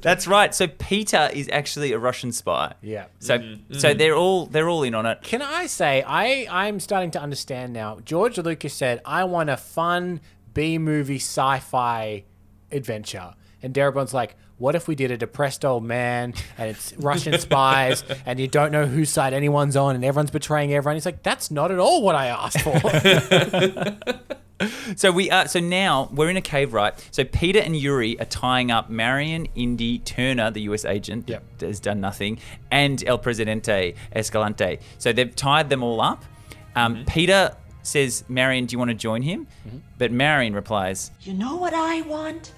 That's right. So Peter is actually a Russian spy. Yeah. So mm-hmm. so they're all they're all in on it. Can I say I I'm starting to understand now. George Lucas said, "I want a fun B-movie sci-fi adventure," and Darabont's like, what if we did a depressed old man and it's Russian spies and you don't know whose side anyone's on and everyone's betraying everyone? He's like, that's not at all what I asked for. So we are, so now we're in a cave, right? So Peter and Yuri are tying up Marion, Indy, Turner, the U S agent yep. that has done nothing, and El Presidente, Escalante. So they've tied them all up. Um, mm-hmm. Peter says, Marion, do you want to join him? Mm-hmm. But Marion replies, you know what I want?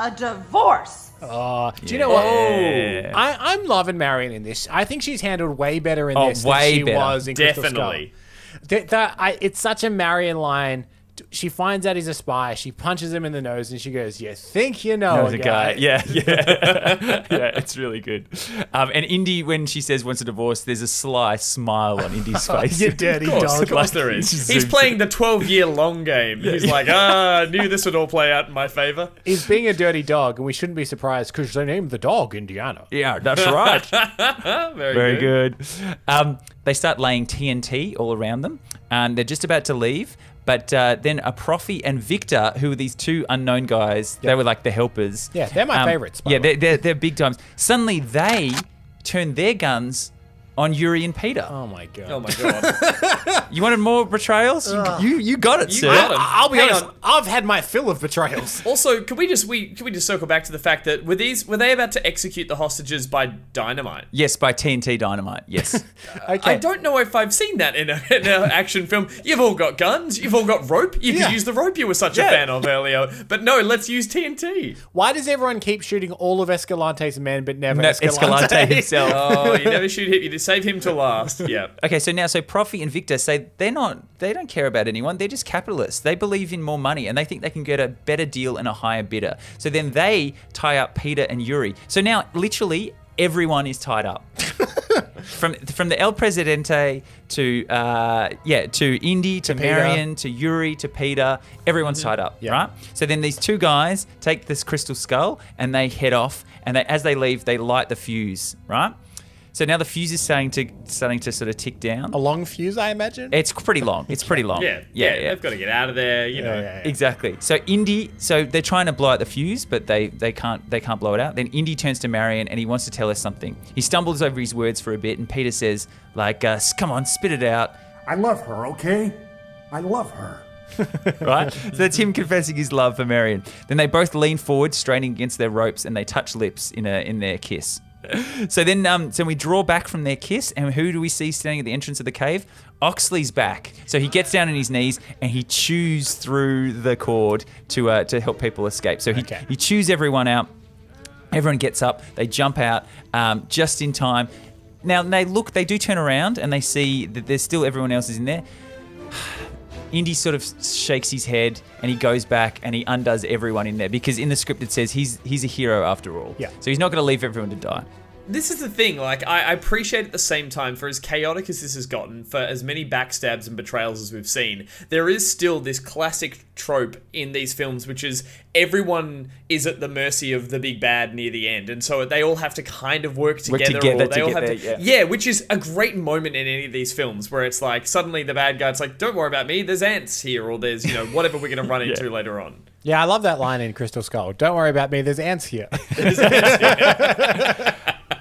A divorce. Oh, do you yeah. know what? Oh, I, I'm loving Marion in this. I think she's handled way better in oh, this way than she better. was in Definitely. Crystal Skull. That, that, I, it's such a Marion line. She finds out he's a spy. She punches him in the nose and she goes, you think you know a guy. guy. Yeah, yeah. Yeah, it's really good. Um, and Indy, when she says wants a divorce, there's a sly smile on Indy's face. You dirty dog. Of course, of course there is. He's playing the twelve-year long game. He's like, ah, I knew this would all play out in my favor. He's being a dirty dog, and we shouldn't be surprised because they named the dog Indiana. Yeah, that's right. Very, Very good. good. Um, they start laying T N T all around them, and they're just about to leave. But uh, then a Pofi and Victor, who are these two unknown guys, yep. they were like the helpers. Yeah, they're my um, favorites. Yeah, they're, they're, they're big times. Suddenly they turn their guns on Yuri and Peter. Oh my God. Oh my God. You wanted more betrayals? Uh, you, you got it, you sir. Got I'll be Hang honest, on. I've had my fill of betrayals. Also, can we just we can we just circle back to the fact that were these were they about to execute the hostages by dynamite? Yes, by T N T dynamite. Yes. uh, okay. I don't know if I've seen that in a, in an action film. You've all got guns. You've all got rope. You yeah. could use the rope you were such yeah. a fan of earlier. But no, let's use T N T. Why does everyone keep shooting all of Escalante's men but never no, Escalante? Escalante himself? Oh, you never shoot him. You just save him to last. Yeah. Okay, so now, so Pofi and Victor say they're not, they don't care about anyone. They're just capitalists. They believe in more money and they think they can get a better deal and a higher bidder. So then they tie up Peter and Yuri. So now, literally, everyone is tied up. From from the El Presidente to, uh, yeah, to Indy, to, to Marion, to Yuri, to Peter, everyone's tied up, yeah. right? So then these two guys take this crystal skull and they head off. And they, as they leave, they light the fuse, right? So now the fuse is starting to starting to sort of tick down. A long fuse, I imagine. It's pretty long. It's pretty long. yeah, yeah, yeah, yeah. They've got to get out of there. You yeah, know, yeah, yeah. exactly. So Indy, so they're trying to blow out the fuse, but they they can't they can't blow it out. Then Indy turns to Marion and he wants to tell her something. He stumbles over his words for a bit, and Peter says, "Like, uh, come on, spit it out." I love her. Okay, I love her. Right? So that's him confessing his love for Marion. Then they both lean forward, straining against their ropes, and they touch lips in a in their kiss. So then um, so we draw back from their kiss, and who do we see standing at the entrance of the cave? Oxley's back. So he gets down on his knees and he chews through the cord to uh, to help people escape. So he, okay. he chews everyone out. Everyone gets up. They jump out um, just in time. Now, they look, they do turn around and they see that there's still everyone else is in there. Indy sort of shakes his head and he goes back and he undoes everyone in there because in the script it says he's he's a hero after all. Yeah. So he's not going to leave everyone to die. This is the thing, like, I, I appreciate at the same time, for as chaotic as this has gotten, for as many backstabs and betrayals as we've seen, there is still this classic trope in these films, which is everyone is at the mercy of the big bad near the end, and so they all have to kind of work together. Work together or they to all have there, to, yeah. yeah, which is a great moment in any of these films, where it's like, suddenly the bad guy's like, don't worry about me, there's ants here, or there's, you know, whatever we're going to run yeah. into later on. Yeah, I love that line in Crystal Skull. Don't worry about me, there's ants here. There's ants here.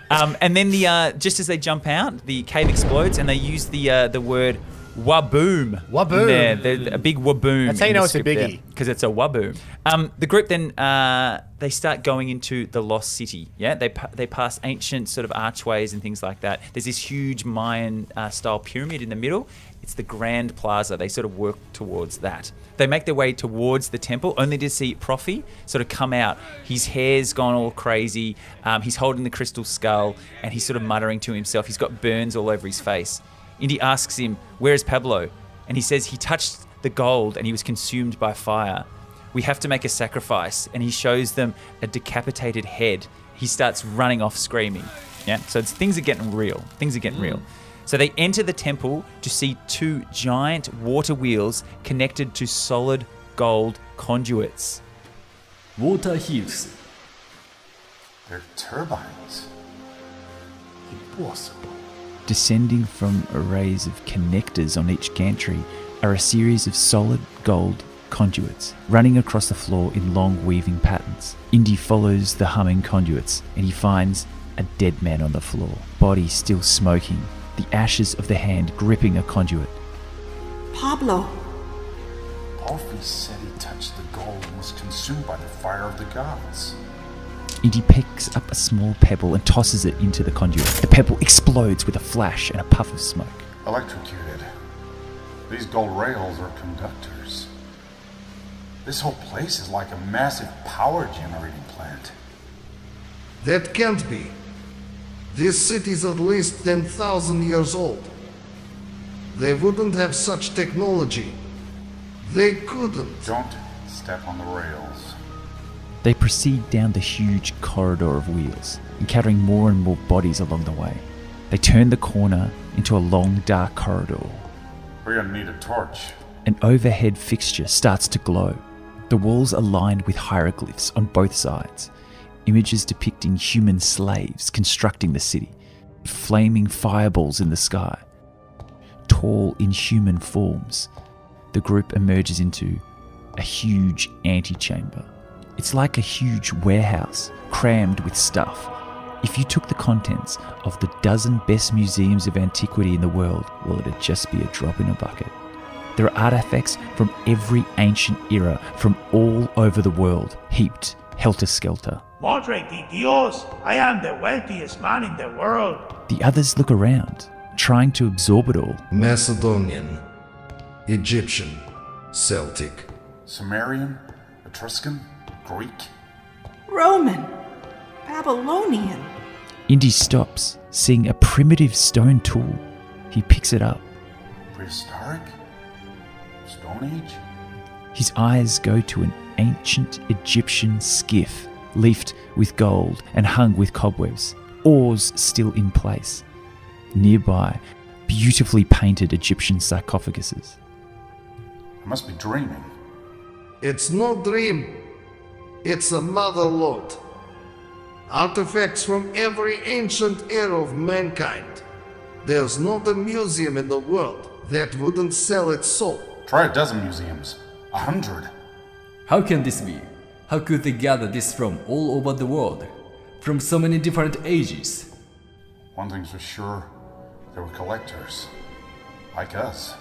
Um, and then the uh, just as they jump out, the cave explodes, and they use the uh, the word waboom. Waboom. There, the, a big waboom. That's how you know it's a biggie, because it's a waboom. Um, the group then uh, they start going into the lost city. Yeah, they they pass ancient sort of archways and things like that. There's this huge Mayan uh, style pyramid in the middle. It's the Grand Plaza. They sort of work towards that. They make their way towards the temple, only to see Profi sort of come out. His hair's gone all crazy. Um, he's holding the crystal skull, and he's sort of muttering to himself. He's got burns all over his face. Indy asks him, "Where is Pablo?" And he says he touched the gold and he was consumed by fire. We have to make a sacrifice. And he shows them a decapitated head. He starts running off screaming. Yeah, so it's, things are getting real. Things are getting mm. real. So they enter the temple to see two giant water wheels connected to solid gold conduits. Water heels. They're turbines. Impossible. Descending from arrays of connectors on each gantry are a series of solid gold conduits running across the floor in long weaving patterns. Indy follows the humming conduits and he finds a dead man on the floor, body still smoking. The ashes of the hand gripping a conduit. Pablo. Pofi said he touched the gold and was consumed by the fire of the gods. Indy picks up a small pebble and tosses it into the conduit. The pebble explodes with a flash and a puff of smoke. Electrocuted. These gold rails are conductors. This whole place is like a massive power generating plant. That can't be. This city's at least ten thousand years old. They wouldn't have such technology. They couldn't. Don't step on the rails. They proceed down the huge corridor of wheels, encountering more and more bodies along the way. They turn the corner into a long, dark corridor. We're gonna need a torch. An overhead fixture starts to glow. The walls are lined with hieroglyphs on both sides. Images depicting human slaves constructing the city, flaming fireballs in the sky, tall inhuman forms. The group emerges into a huge antechamber. It's like a huge warehouse crammed with stuff. If you took the contents of the dozen best museums of antiquity in the world, well, it'd just be a drop in a bucket. There are artifacts from every ancient era from all over the world, heaped helter-skelter. Madre de Dios, I am the wealthiest man in the world. The others look around, trying to absorb it all. Macedonian, Egyptian, Celtic, Sumerian, Etruscan, Greek, Roman, Babylonian. Indy stops, seeing a primitive stone tool. He picks it up. Prehistoric? Stone Age? His eyes go to an ancient Egyptian skiff, leafed with gold and hung with cobwebs, oars still in place. Nearby, beautifully painted Egyptian sarcophaguses. I must be dreaming. It's no dream. It's another lot. Artifacts from every ancient era of mankind. There's not a museum in the world that wouldn't sell its soul. Try a dozen museums. A hundred. How can this be? How could they gather this from all over the world? From so many different ages? One thing's for sure, there were collectors. Like us.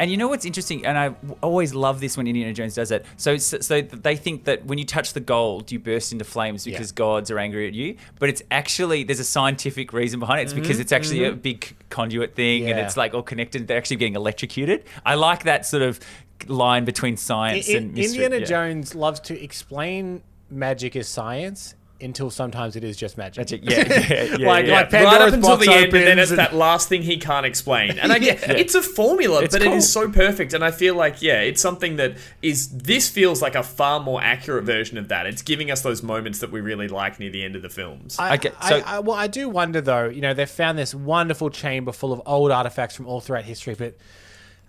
And you know what's interesting, and I always love this when Indiana Jones does it. So, so they think that when you touch the gold, you burst into flames because yeah. gods are angry at you. But it's actually, there's a scientific reason behind it. It's mm-hmm. because it's actually mm-hmm. a big conduit thing yeah. and it's like all connected. They're actually getting electrocuted. I like that sort of line between science it, and mystery. Indiana yeah. Jones loves to explain magic as science until sometimes it is just magic. Magic, yeah, yeah, yeah, like, yeah. like Pandora's right up until the end, and then it's and... that last thing he can't explain. And I get yeah. it's a formula, it's but cool. it is so perfect. And I feel like, yeah, it's something that is. This feels like a far more accurate version of that. It's giving us those moments that we really like near the end of the films. I, okay, so I, I, well, I do wonder though. You know, they've found this wonderful chamber full of old artifacts from all throughout history, but.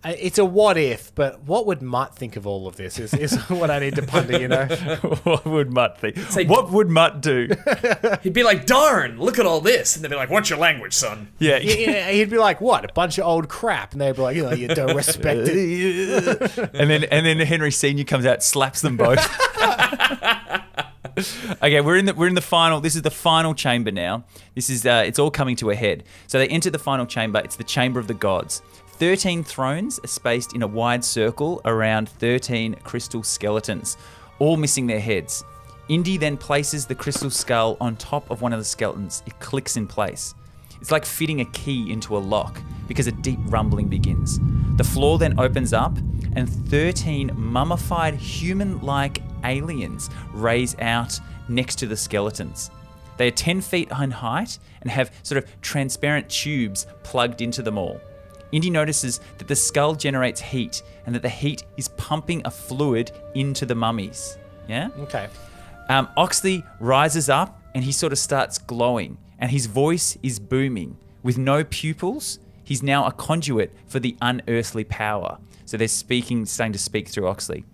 It's a what if, but what would Mutt think of all of this is, is what I need to ponder, you know? What would Mutt think? Like, what would Mutt do? He'd be like, darn, look at all this. And they'd be like, what's your language, son? Yeah. yeah he'd be like, what? A bunch of old crap. And they'd be like, oh, you don't respect it. and, then, and then Henry Senior comes out, slaps them both. Okay, we're in the we're in the final. This is the final chamber now. This is uh, it's all coming to a head. So they enter the final chamber. It's the chamber of the gods. Thirteen thrones are spaced in a wide circle around thirteen crystal skeletons, all missing their heads. Indy then places the crystal skull on top of one of the skeletons. It clicks in place. It's like fitting a key into a lock because a deep rumbling begins. The floor then opens up and thirteen mummified human-like aliens raise out next to the skeletons. They are ten feet in height and have sort of transparent tubes plugged into them all. Indy notices that the skull generates heat and that the heat is pumping a fluid into the mummies. Yeah? Okay. Um, Oxley rises up and he sort of starts glowing and his voice is booming. With no pupils, he's now a conduit for the unearthly power. So they're speaking, starting to speak through Oxley.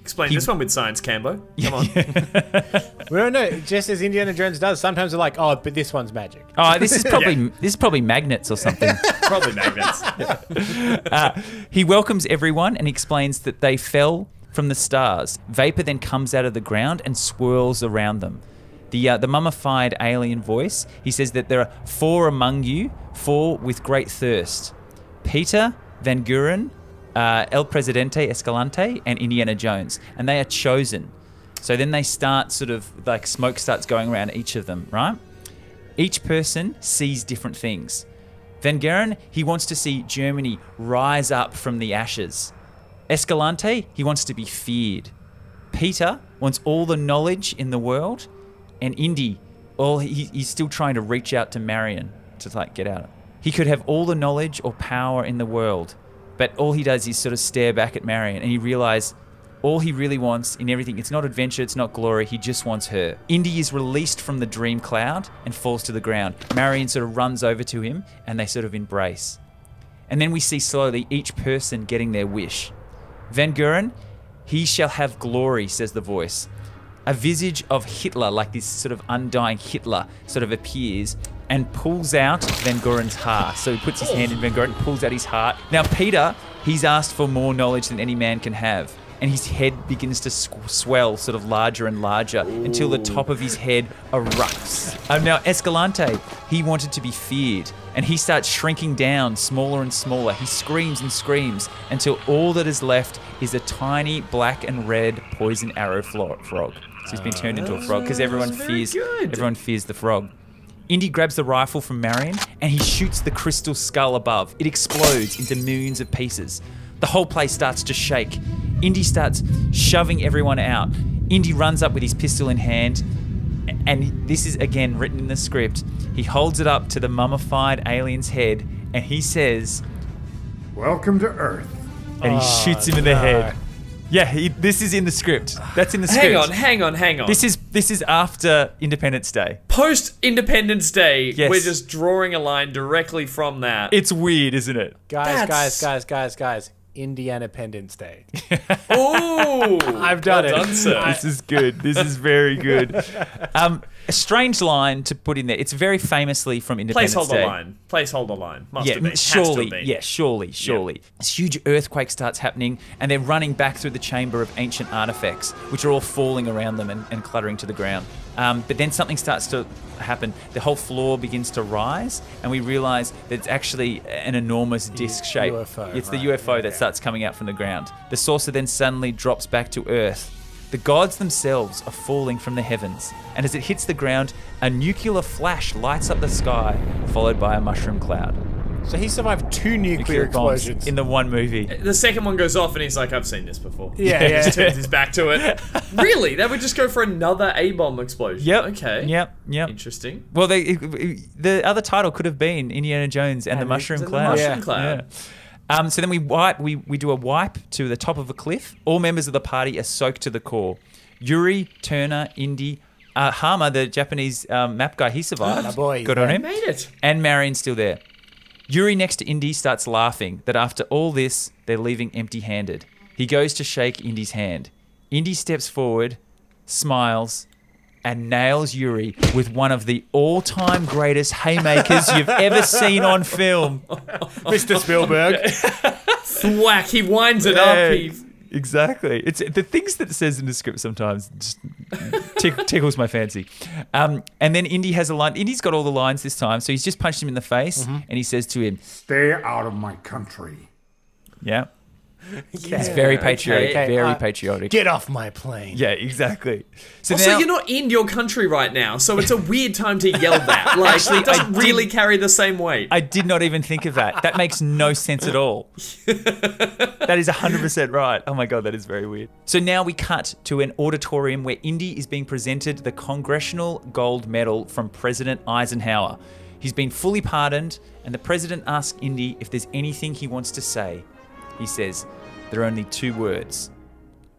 Explain he, this one with science, Cambo. Come on. Yeah. We don't know. Just as Indiana Jones does, sometimes they're like, oh, but this one's magic. Oh, this is probably yeah. this is probably magnets or something. Probably magnets. Yeah. Uh, he welcomes everyone and explains that they fell from the stars. Vapor then comes out of the ground and swirls around them. The, uh, the mummified alien voice, he says that there are four among you, four with great thirst. Peter, Van Guren, Uh, El Presidente, Escalante, and Indiana Jones, and they are chosen. So then they start sort of like smoke starts going around each of them, right? Each person sees different things. Van Guren, he wants to see Germany rise up from the ashes. Escalante, he wants to be feared. Peter wants all the knowledge in the world, and Indy, all he, he's still trying to reach out to Marion to like get out. He could have all the knowledge or power in the world. But all he does is sort of stare back at Marion and he realizes all he really wants in everything, it's not adventure, it's not glory, he just wants her. Indy is released from the dream cloud and falls to the ground. Marion sort of runs over to him and they sort of embrace. And then we see slowly each person getting their wish. Van Guren, he shall have glory, says the voice. A visage of Hitler, like this sort of undying Hitler, sort of appears and pulls out Van Guren's heart. So he puts his hand in Van Guren, pulls out his heart. Now Peter, he's asked for more knowledge than any man can have. And his head begins to swell sort of larger and larger Ooh. Until the top of his head erupts. Um, now Escalante, he wanted to be feared. And he starts shrinking down smaller and smaller. He screams and screams until all that is left is a tiny black and red poison arrow frog. So he's been turned into a frog because everyone fears, everyone fears the frog. Indy grabs the rifle from Marion and he shoots the crystal skull above. It explodes into millions of pieces. The whole place starts to shake. Indy starts shoving everyone out. Indy runs up with his pistol in hand, and this is again written in the script. He holds it up to the mummified alien's head and he says, "Welcome to Earth." And he oh, shoots him in the no. head. Yeah, he, this is in the script. That's in the script. Hang on, hang on, hang on. This is this is after Independence Day. Post Independence Day, yes. We're just drawing a line directly from that. It's weird, isn't it? Guys, That's... guys, guys, guys, guys. Indiana Pendence Day. Ooh, I've done well it. Done, sir. This is good. This is very good. Um, a strange line to put in there. It's very famously from Independence Placeholder Day. Placeholder line. Placeholder line. Must yeah, have been. Surely. Has to be. Yeah, surely, surely. Yeah. This huge earthquake starts happening, and they're running back through the chamber of ancient artifacts, which are all falling around them and, and cluttering to the ground. Um, but then something starts to happen. The whole floor begins to rise, and we realize that it's actually an enormous disc shape. U F O, it's the right, U F O yeah. that starts coming out from the ground. The saucer then suddenly drops back to Earth. The gods themselves are falling from the heavens, and as it hits the ground, a nuclear flash lights up the sky, followed by a mushroom cloud. So he survived two nuclear, nuclear explosions in the one movie. The second one goes off and he's like, I've seen this before. Yeah, yeah. He just turns his back to it. Really? That would just go for another A-bomb explosion. Yep. Okay. Yep, yep. Interesting. Well, they, the other title could have been Indiana Jones and, and the Mushroom Cloud. The Mushroom yeah. Cloud. Yeah. Um, so then we, wipe, we, we do a wipe to the top of a cliff. All members of the party are soaked to the core. Yuri, Turner, Indy, uh, Hama, the Japanese um, map guy, he survived. Oh, boy. Good yeah. on him. Made it. And Marion's still there. Yuri next to Indy starts laughing that after all this, they're leaving empty-handed. He goes to shake Indy's hand. Indy steps forward, smiles, and nails Yuri with one of the all-time greatest haymakers you've ever seen on film. Mister Spielberg. Thwack, he winds it yeah. up. He Exactly. It's the things that it says in the script sometimes just tick, tickles my fancy. Um, and then Indy has a line. Indy's got all the lines this time, so he's just punched him in the face, mm-hmm. and he says to him, "Stay out of my country." Yeah. Yeah. He's very patriotic. Okay, okay. Very uh, patriotic. Get off my plane. Yeah, exactly. So also, now, you're not in your country right now, so it's a weird time to yell that. Like, actually, it doesn't I really did, carry the same weight. I did not even think of that. That makes no sense at all. That is one hundred percent right. Oh my God, that is very weird. So now we cut to an auditorium where Indy is being presented the Congressional Gold Medal from President Eisenhower. He's been fully pardoned, and the president asks Indy if there's anything he wants to say. He says, there are only two words,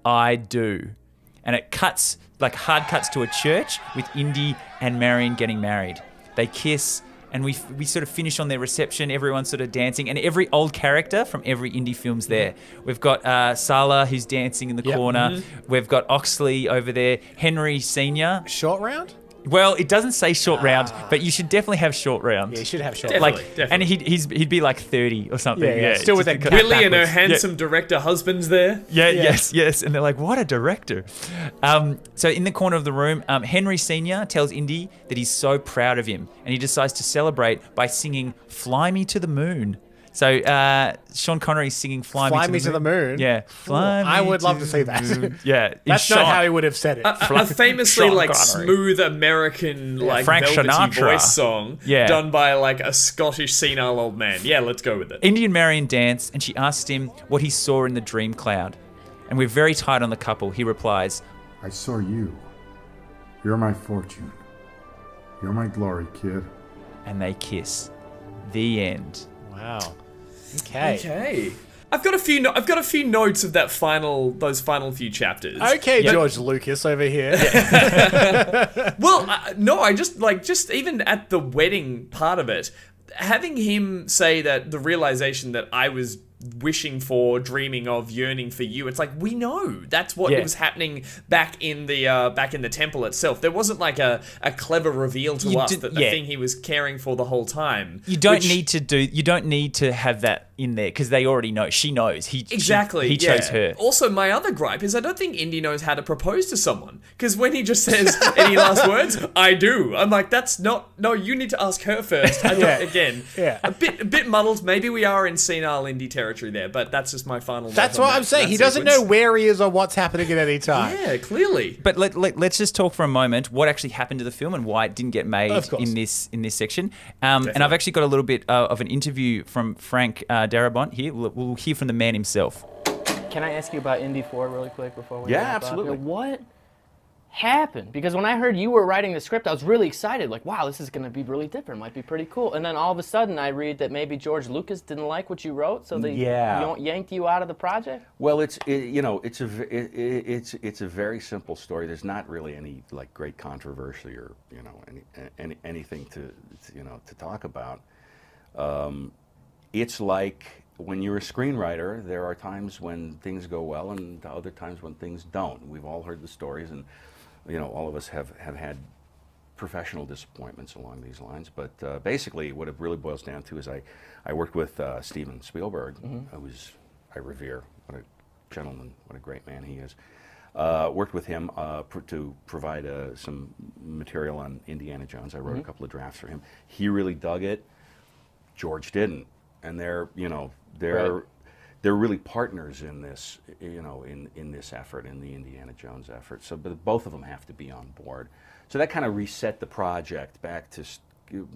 I do. And it cuts, like hard cuts to a church with Indy and Marion getting married. They kiss and we, we sort of finish on their reception, everyone's sort of dancing and every old character from every Indy film's there. We've got uh, Salah who's dancing in the yep. corner. Mm-hmm. We've got Oxley over there, Henry Senior Short round? Well, it doesn't say short ah. round, but you should definitely have short round. Yeah, you should have short round. Like, definitely. And he'd, he's, he'd be like thirty or something. Yeah, yeah. yeah still with that Willie backwards. And her handsome yeah. director husband's there. Yeah, yeah, yes, yes. And they're like, what a director. Um, so in the corner of the room, um, Henry Senior tells Indy that he's so proud of him. And he decides to celebrate by singing Fly Me to the Moon. So uh, Sean Connery's singing Fly, Fly Me, me to, the to the Moon. Yeah. Fly me I would love to see that. Yeah. That's Sean, not how he would have said it. A, a famously Sean like Connery. Smooth American like Frank Sinatra voice song yeah. done by like a Scottish senile old man. Yeah, let's go with it. Indian Marion danced and she asked him what he saw in the dream cloud. And we're very tight on the couple. He replies, I saw you. You're my fortune. You're my glory, kid. And they kiss. The end. Wow. Okay. Okay. I've got a few. No I've got a few notes of that final, those final few chapters. Okay, yep. George Lucas over here. Yeah. Well, uh, no, I just like just even at the wedding part of it, having him say that the realization that I was wishing for, dreaming of, yearning for you. It's like we know that's what yeah. was happening back in the uh, back in the temple itself. There wasn't like a, a clever reveal to you us did, that the yeah. thing he was caring for the whole time. You don't which, need to do. You don't need to have that in there because they already know. She knows. He exactly. She, he yeah. chose her. Also, my other gripe is I don't think Indy knows how to propose to someone because when he just says any last words, I do. I'm like that's not. No, you need to ask her first. I yeah. don't, again, yeah. a bit a bit muddled. Maybe we are in senile Indy territory. There, but that's just my final. That's what that, I'm saying. He doesn't sequence. Know where he is or what's happening at any time. Yeah, clearly. But let, let, let's just talk for a moment what actually happened to the film and why it didn't get made in this in this section. Um, and I've actually got a little bit uh, of an interview from Frank uh, Darabont here. We'll, we'll hear from the man himself. Can I ask you about Indy four really quick before we? Yeah, absolutely. Up? What happened? Because when I heard you were writing the script, I was really excited. Like, wow, this is going to be really different. Might be pretty cool. And then all of a sudden, I read that maybe George Lucas didn't like what you wrote, so they yeah. yanked you out of the project. Well, it's it, you know, it's a it, it's it's a very simple story. There's not really any like great controversy or you know any, any anything to you know to talk about. Um, it's like when you're a screenwriter, there are times when things go well and other times when things don't. We've all heard the stories and. You know, all of us have, have had professional disappointments along these lines, but uh, basically what it really boils down to is I, I worked with uh, Steven Spielberg, mm-hmm. who's I revere, what a gentleman, what a great man he is. Uh, worked with him uh, pr to provide uh, some material on Indiana Jones. I wrote mm-hmm. a couple of drafts for him. He really dug it, George didn't, and they're, you know, they're... Right. They're really partners in this, you know, in, in this effort, in the Indiana Jones effort. So but both of them have to be on board. So that kind of reset the project back to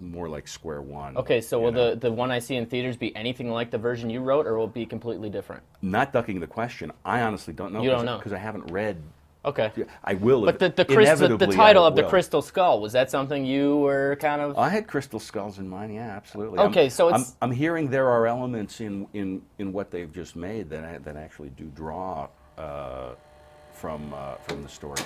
more like square one. Okay, so will know. the the one I see in theaters be anything like the version you wrote, or will it be completely different? Not ducking the question. I honestly don't know. You don't know because I haven't read. Okay. I will. But the the, the, the title of the Crystal Skull, was that something you were kind of? I had crystal skulls in mine. Yeah, absolutely. Okay, I'm, so it's. I'm, I'm hearing there are elements in in in what they've just made that I, that actually do draw uh, from uh, from the story.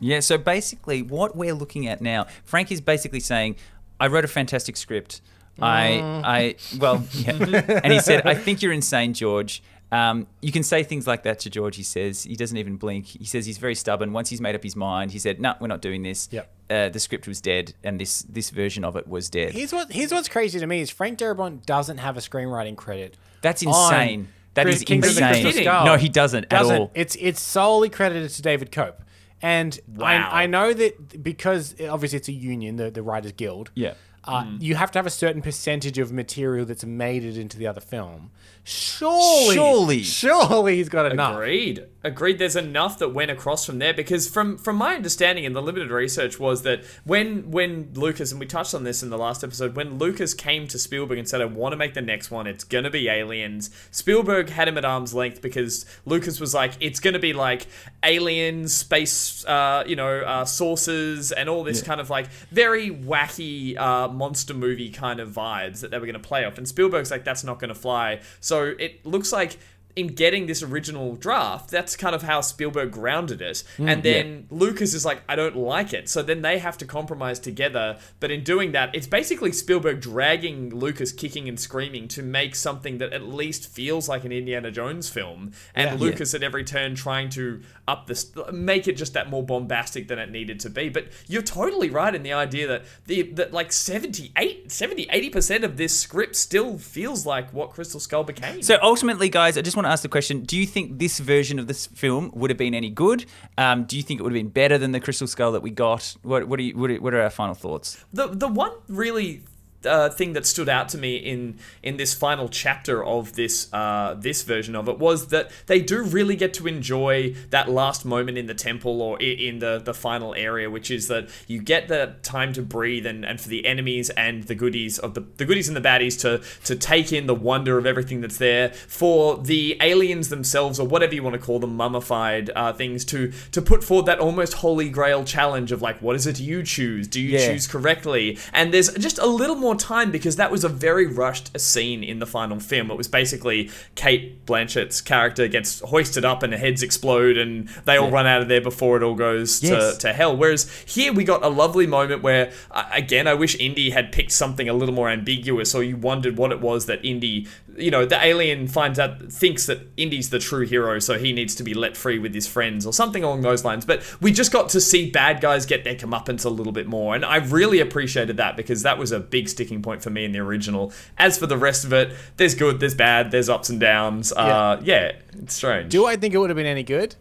Yeah. So basically, what we're looking at now, Frank is basically saying, "I wrote a fantastic script. Mm. I I well, yeah. And he said, "I think you're insane, George." Um, you can say things like that to George, he says. He doesn't even blink. He says he's very stubborn. Once he's made up his mind, he said, no, nah, we're not doing this. Yep. Uh, the script was dead, and this this version of it was dead. Here's, what, here's what's crazy to me is Frank Darabont doesn't have a screenwriting credit. That's insane. That is insane. No, he doesn't, doesn't at all. It's it's solely credited to David Cope. And wow. I, I know that because obviously it's a union, the, the Writers Guild. Yeah. Uh, mm. You have to have a certain percentage of material that's made it into the other film. Surely, surely, surely he's got enough. Agreed. Agreed. There's enough that went across from there because, from from my understanding and the limited research, was that when when Lucas, and we touched on this in the last episode, when Lucas came to Spielberg and said, "I want to make the next one. It's gonna be Aliens." Spielberg had him at arm's length because Lucas was like, "It's gonna be like aliens, space, uh, you know, uh, sources, and all this yeah. kind of like very wacky." Uh, monster movie kind of vibes that they were going to play off, and Spielberg's like, that's not going to fly. So it looks like in getting this original draft, that's kind of how Spielberg grounded it. Mm, and then yeah. Lucas is like, I don't like it. So then they have to compromise together. But in doing that, it's basically Spielberg dragging Lucas kicking and screaming to make something that at least feels like an Indiana Jones film. And yeah, Lucas yeah. at every turn trying to up this, make it just that more bombastic than it needed to be. But you're totally right in the idea that the that like seventy, eighty percent of this script still feels like what Crystal Skull became. So ultimately, guys, I just want to ask the question, do you think this version of this film would have been any good? Um, do you think it would have been better than the Crystal Skull that we got? What, what, are, you, what, are, what are our final thoughts? The, the one really... Uh, thing that stood out to me in in this final chapter of this uh, this version of it was that they do really get to enjoy that last moment in the temple, or in the the final area, which is that you get the time to breathe and, and for the enemies and the goodies of the, the goodies and the baddies to to take in the wonder of everything that's there, for the aliens themselves, or whatever you want to call them, mummified uh, things, to to put forward that almost holy grail challenge of like, what is it you choose? Do you yeah. choose correctly? And there's just a little more time, because that was a very rushed scene in the final film. It was basically Kate Blanchett's character gets hoisted up and the heads explode and they all yeah. run out of there before it all goes yes. to, to hell. Whereas here we got a lovely moment where, again, I wish Indy had picked something a little more ambiguous, or you wondered what it was that Indy, you know, the alien finds out, thinks that Indy's the true hero, so he needs to be let free with his friends or something along those lines. But we just got to see bad guys get their comeuppance a little bit more, and I really appreciated that, because that was a big stick point for me in the original. As for the rest of it, there's good, there's bad, there's ups and downs. Uh, yeah. yeah, it's strange. Do I think it would have been any good?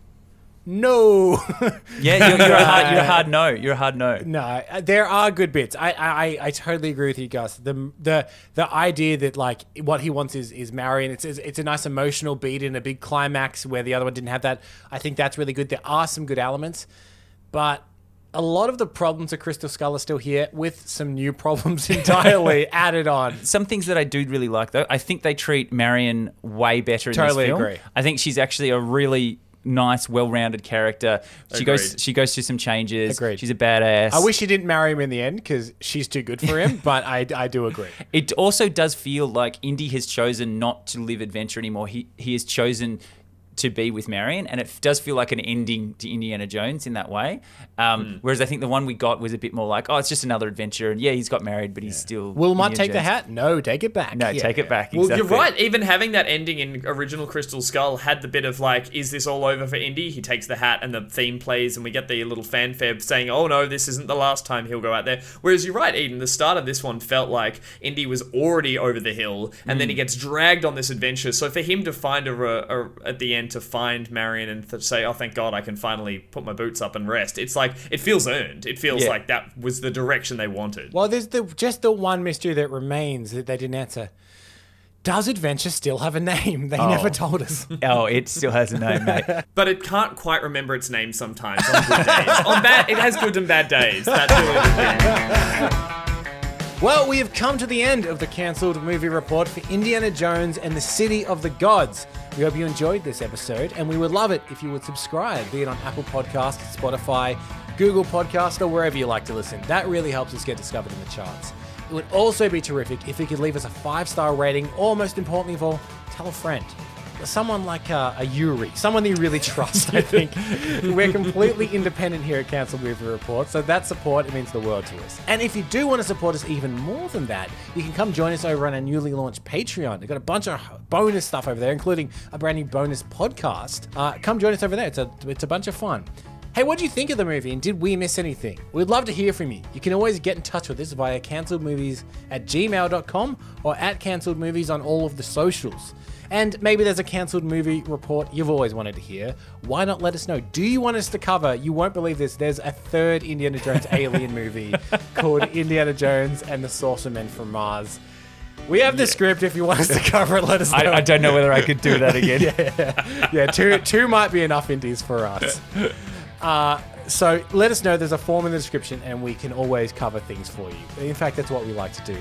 No. yeah, you're, you're, a hard, you're a hard no. You're a hard no. No, there are good bits. I, I, I totally agree with you, Gus. The the the idea that like what he wants is is Marion. It's it's a nice emotional beat in a big climax where the other one didn't have that. I think that's really good. There are some good elements, but a lot of the problems of Crystal Skull are still here, with some new problems entirely added on. Some things that I do really like, though. I think they treat Marion way better in totally this film. Totally agree. I think she's actually a really nice, well-rounded character. She Agreed. goes she goes through some changes. Agreed. She's a badass. I wish she didn't marry him in the end, because she's too good for him, but I, I do agree. It also does feel like Indy has chosen not to live adventure anymore. He, he has chosen... to be with Marion, and it does feel like an ending to Indiana Jones in that way. Um, mm. Whereas I think the one we got was a bit more like, oh, it's just another adventure, and yeah, he's got married, but yeah. he's still. Will Mutt take Jones. the hat? No, take it back. No, yeah. take it back. Well, exactly. You're right. Even having that ending in original Crystal Skull had the bit of like, is this all over for Indy? He takes the hat, and the theme plays, and we get the little fanfare saying, oh no, this isn't the last time he'll go out there. Whereas you're right, Eden. The start of this one felt like Indy was already over the hill, and mm. then he gets dragged on this adventure. So for him to find a, a, a at the end. to find Marion and to say, oh, thank God I can finally put my boots up and rest. It's like, it feels earned. It feels yeah. like that was the direction they wanted. Well, there's the just the one mystery that remains that they didn't answer. Does adventure still have a name? They oh. never told us. Oh, it still has a name, mate. But it can't quite remember its name sometimes on good days. On bad, it has good and bad days. That's all it is. Well, we have come to the end of the Cancelled Movie Report for Indiana Jones and the City of the Gods. We hope you enjoyed this episode, and we would love it if you would subscribe, be it on Apple Podcasts, Spotify, Google Podcasts, or wherever you like to listen. That really helps us get discovered in the charts. It would also be terrific if you could leave us a five-star rating, or most importantly of all, tell a friend. Someone like a, a Yuri, someone that you really trust, I think. We're completely independent here at Cancelled Movie Report, so that support, it means the world to us. And if you do want to support us even more than that, you can come join us over on our newly launched Patreon. We've got a bunch of bonus stuff over there, including a brand new bonus podcast. Uh, come join us over there. It's a, it's a bunch of fun. Hey, what do you think of the movie and did we miss anything? We'd love to hear from you. You can always get in touch with us via cancelled movies at gmail dot com or at cancelledmovies on all of the socials. And maybe there's a cancelled movie report you've always wanted to hear. Why not let us know? Do you want us to cover? You won't believe this. There's a third Indiana Jones alien movie called Indiana Jones and the Sorcerer from Mars. We have the yeah. script. If you want us to cover it, let us know. I, I don't know whether I could do that again. yeah, yeah two, two might be enough indies for us. Uh, so let us know. There's a form in the description and we can always cover things for you. In fact, that's what we like to do.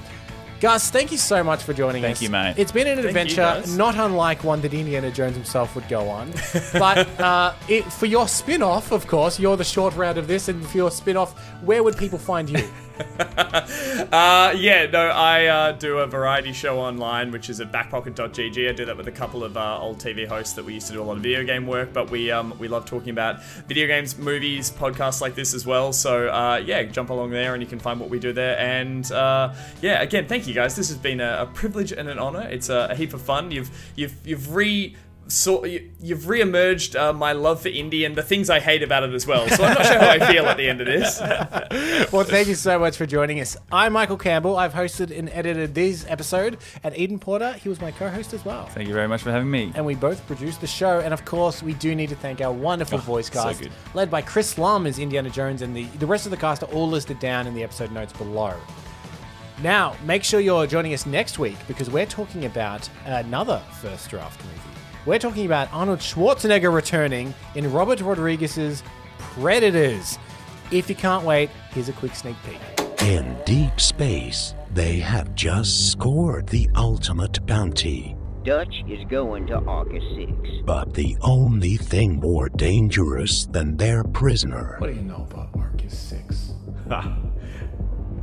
Gus, thank you so much for joining thank us. Thank you, mate. It's been an thank adventure not unlike one that Indiana Jones himself would go on. But uh, it, for your spin-off, of course, you're the short round of this, and for your spin-off, where would people find you? uh, yeah, no, I uh, do a variety show online, which is at back pocket dot g g. I do that with a couple of uh, old T V hosts that we used to do a lot of video game work, but we um, we love talking about video games, movies, podcasts like this as well. So uh, yeah, jump along there and you can find what we do there. And uh, yeah, again, thank you guys. This has been a, a privilege and an honor. It's a, a heap of fun. You've you've you've re. So you've re-emerged uh, my love for indie and the things I hate about it as well. So I'm not sure how I feel at the end of this. Well, thank you so much for joining us. I'm Michael Campbell. I've hosted and edited this episode, and Eden Porter, he was my co-host as well. Thank you very much for having me. And we both produced the show. And of course, we do need to thank our wonderful oh, voice cast, so good. led by Chris Lum as Indiana Jones, and the, the rest of the cast are all listed down in the episode notes below. Now, make sure you're joining us next week, because we're talking about another first draft movie. We're talking about Arnold Schwarzenegger returning in Robert Rodriguez's Predators. If you can't wait, here's a quick sneak peek. In deep space, they have just scored the ultimate bounty. Dutch is going to August sixth. But the only thing more dangerous than their prisoner... What do you know about August sixth? Ha!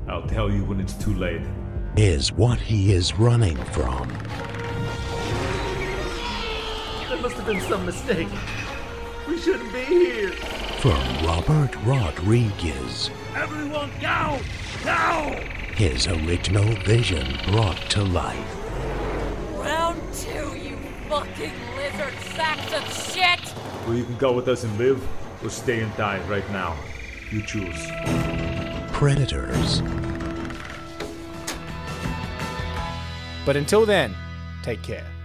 I'll tell you when it's too late. ...is what he is running from. There must have been some mistake. We shouldn't be here. From Robert Rodriguez. Everyone down! Down! His original vision brought to life. Round two, you fucking lizard sacks of shit! Well, you can go with us and live, or stay and die right now. You choose. Predators. But until then, take care.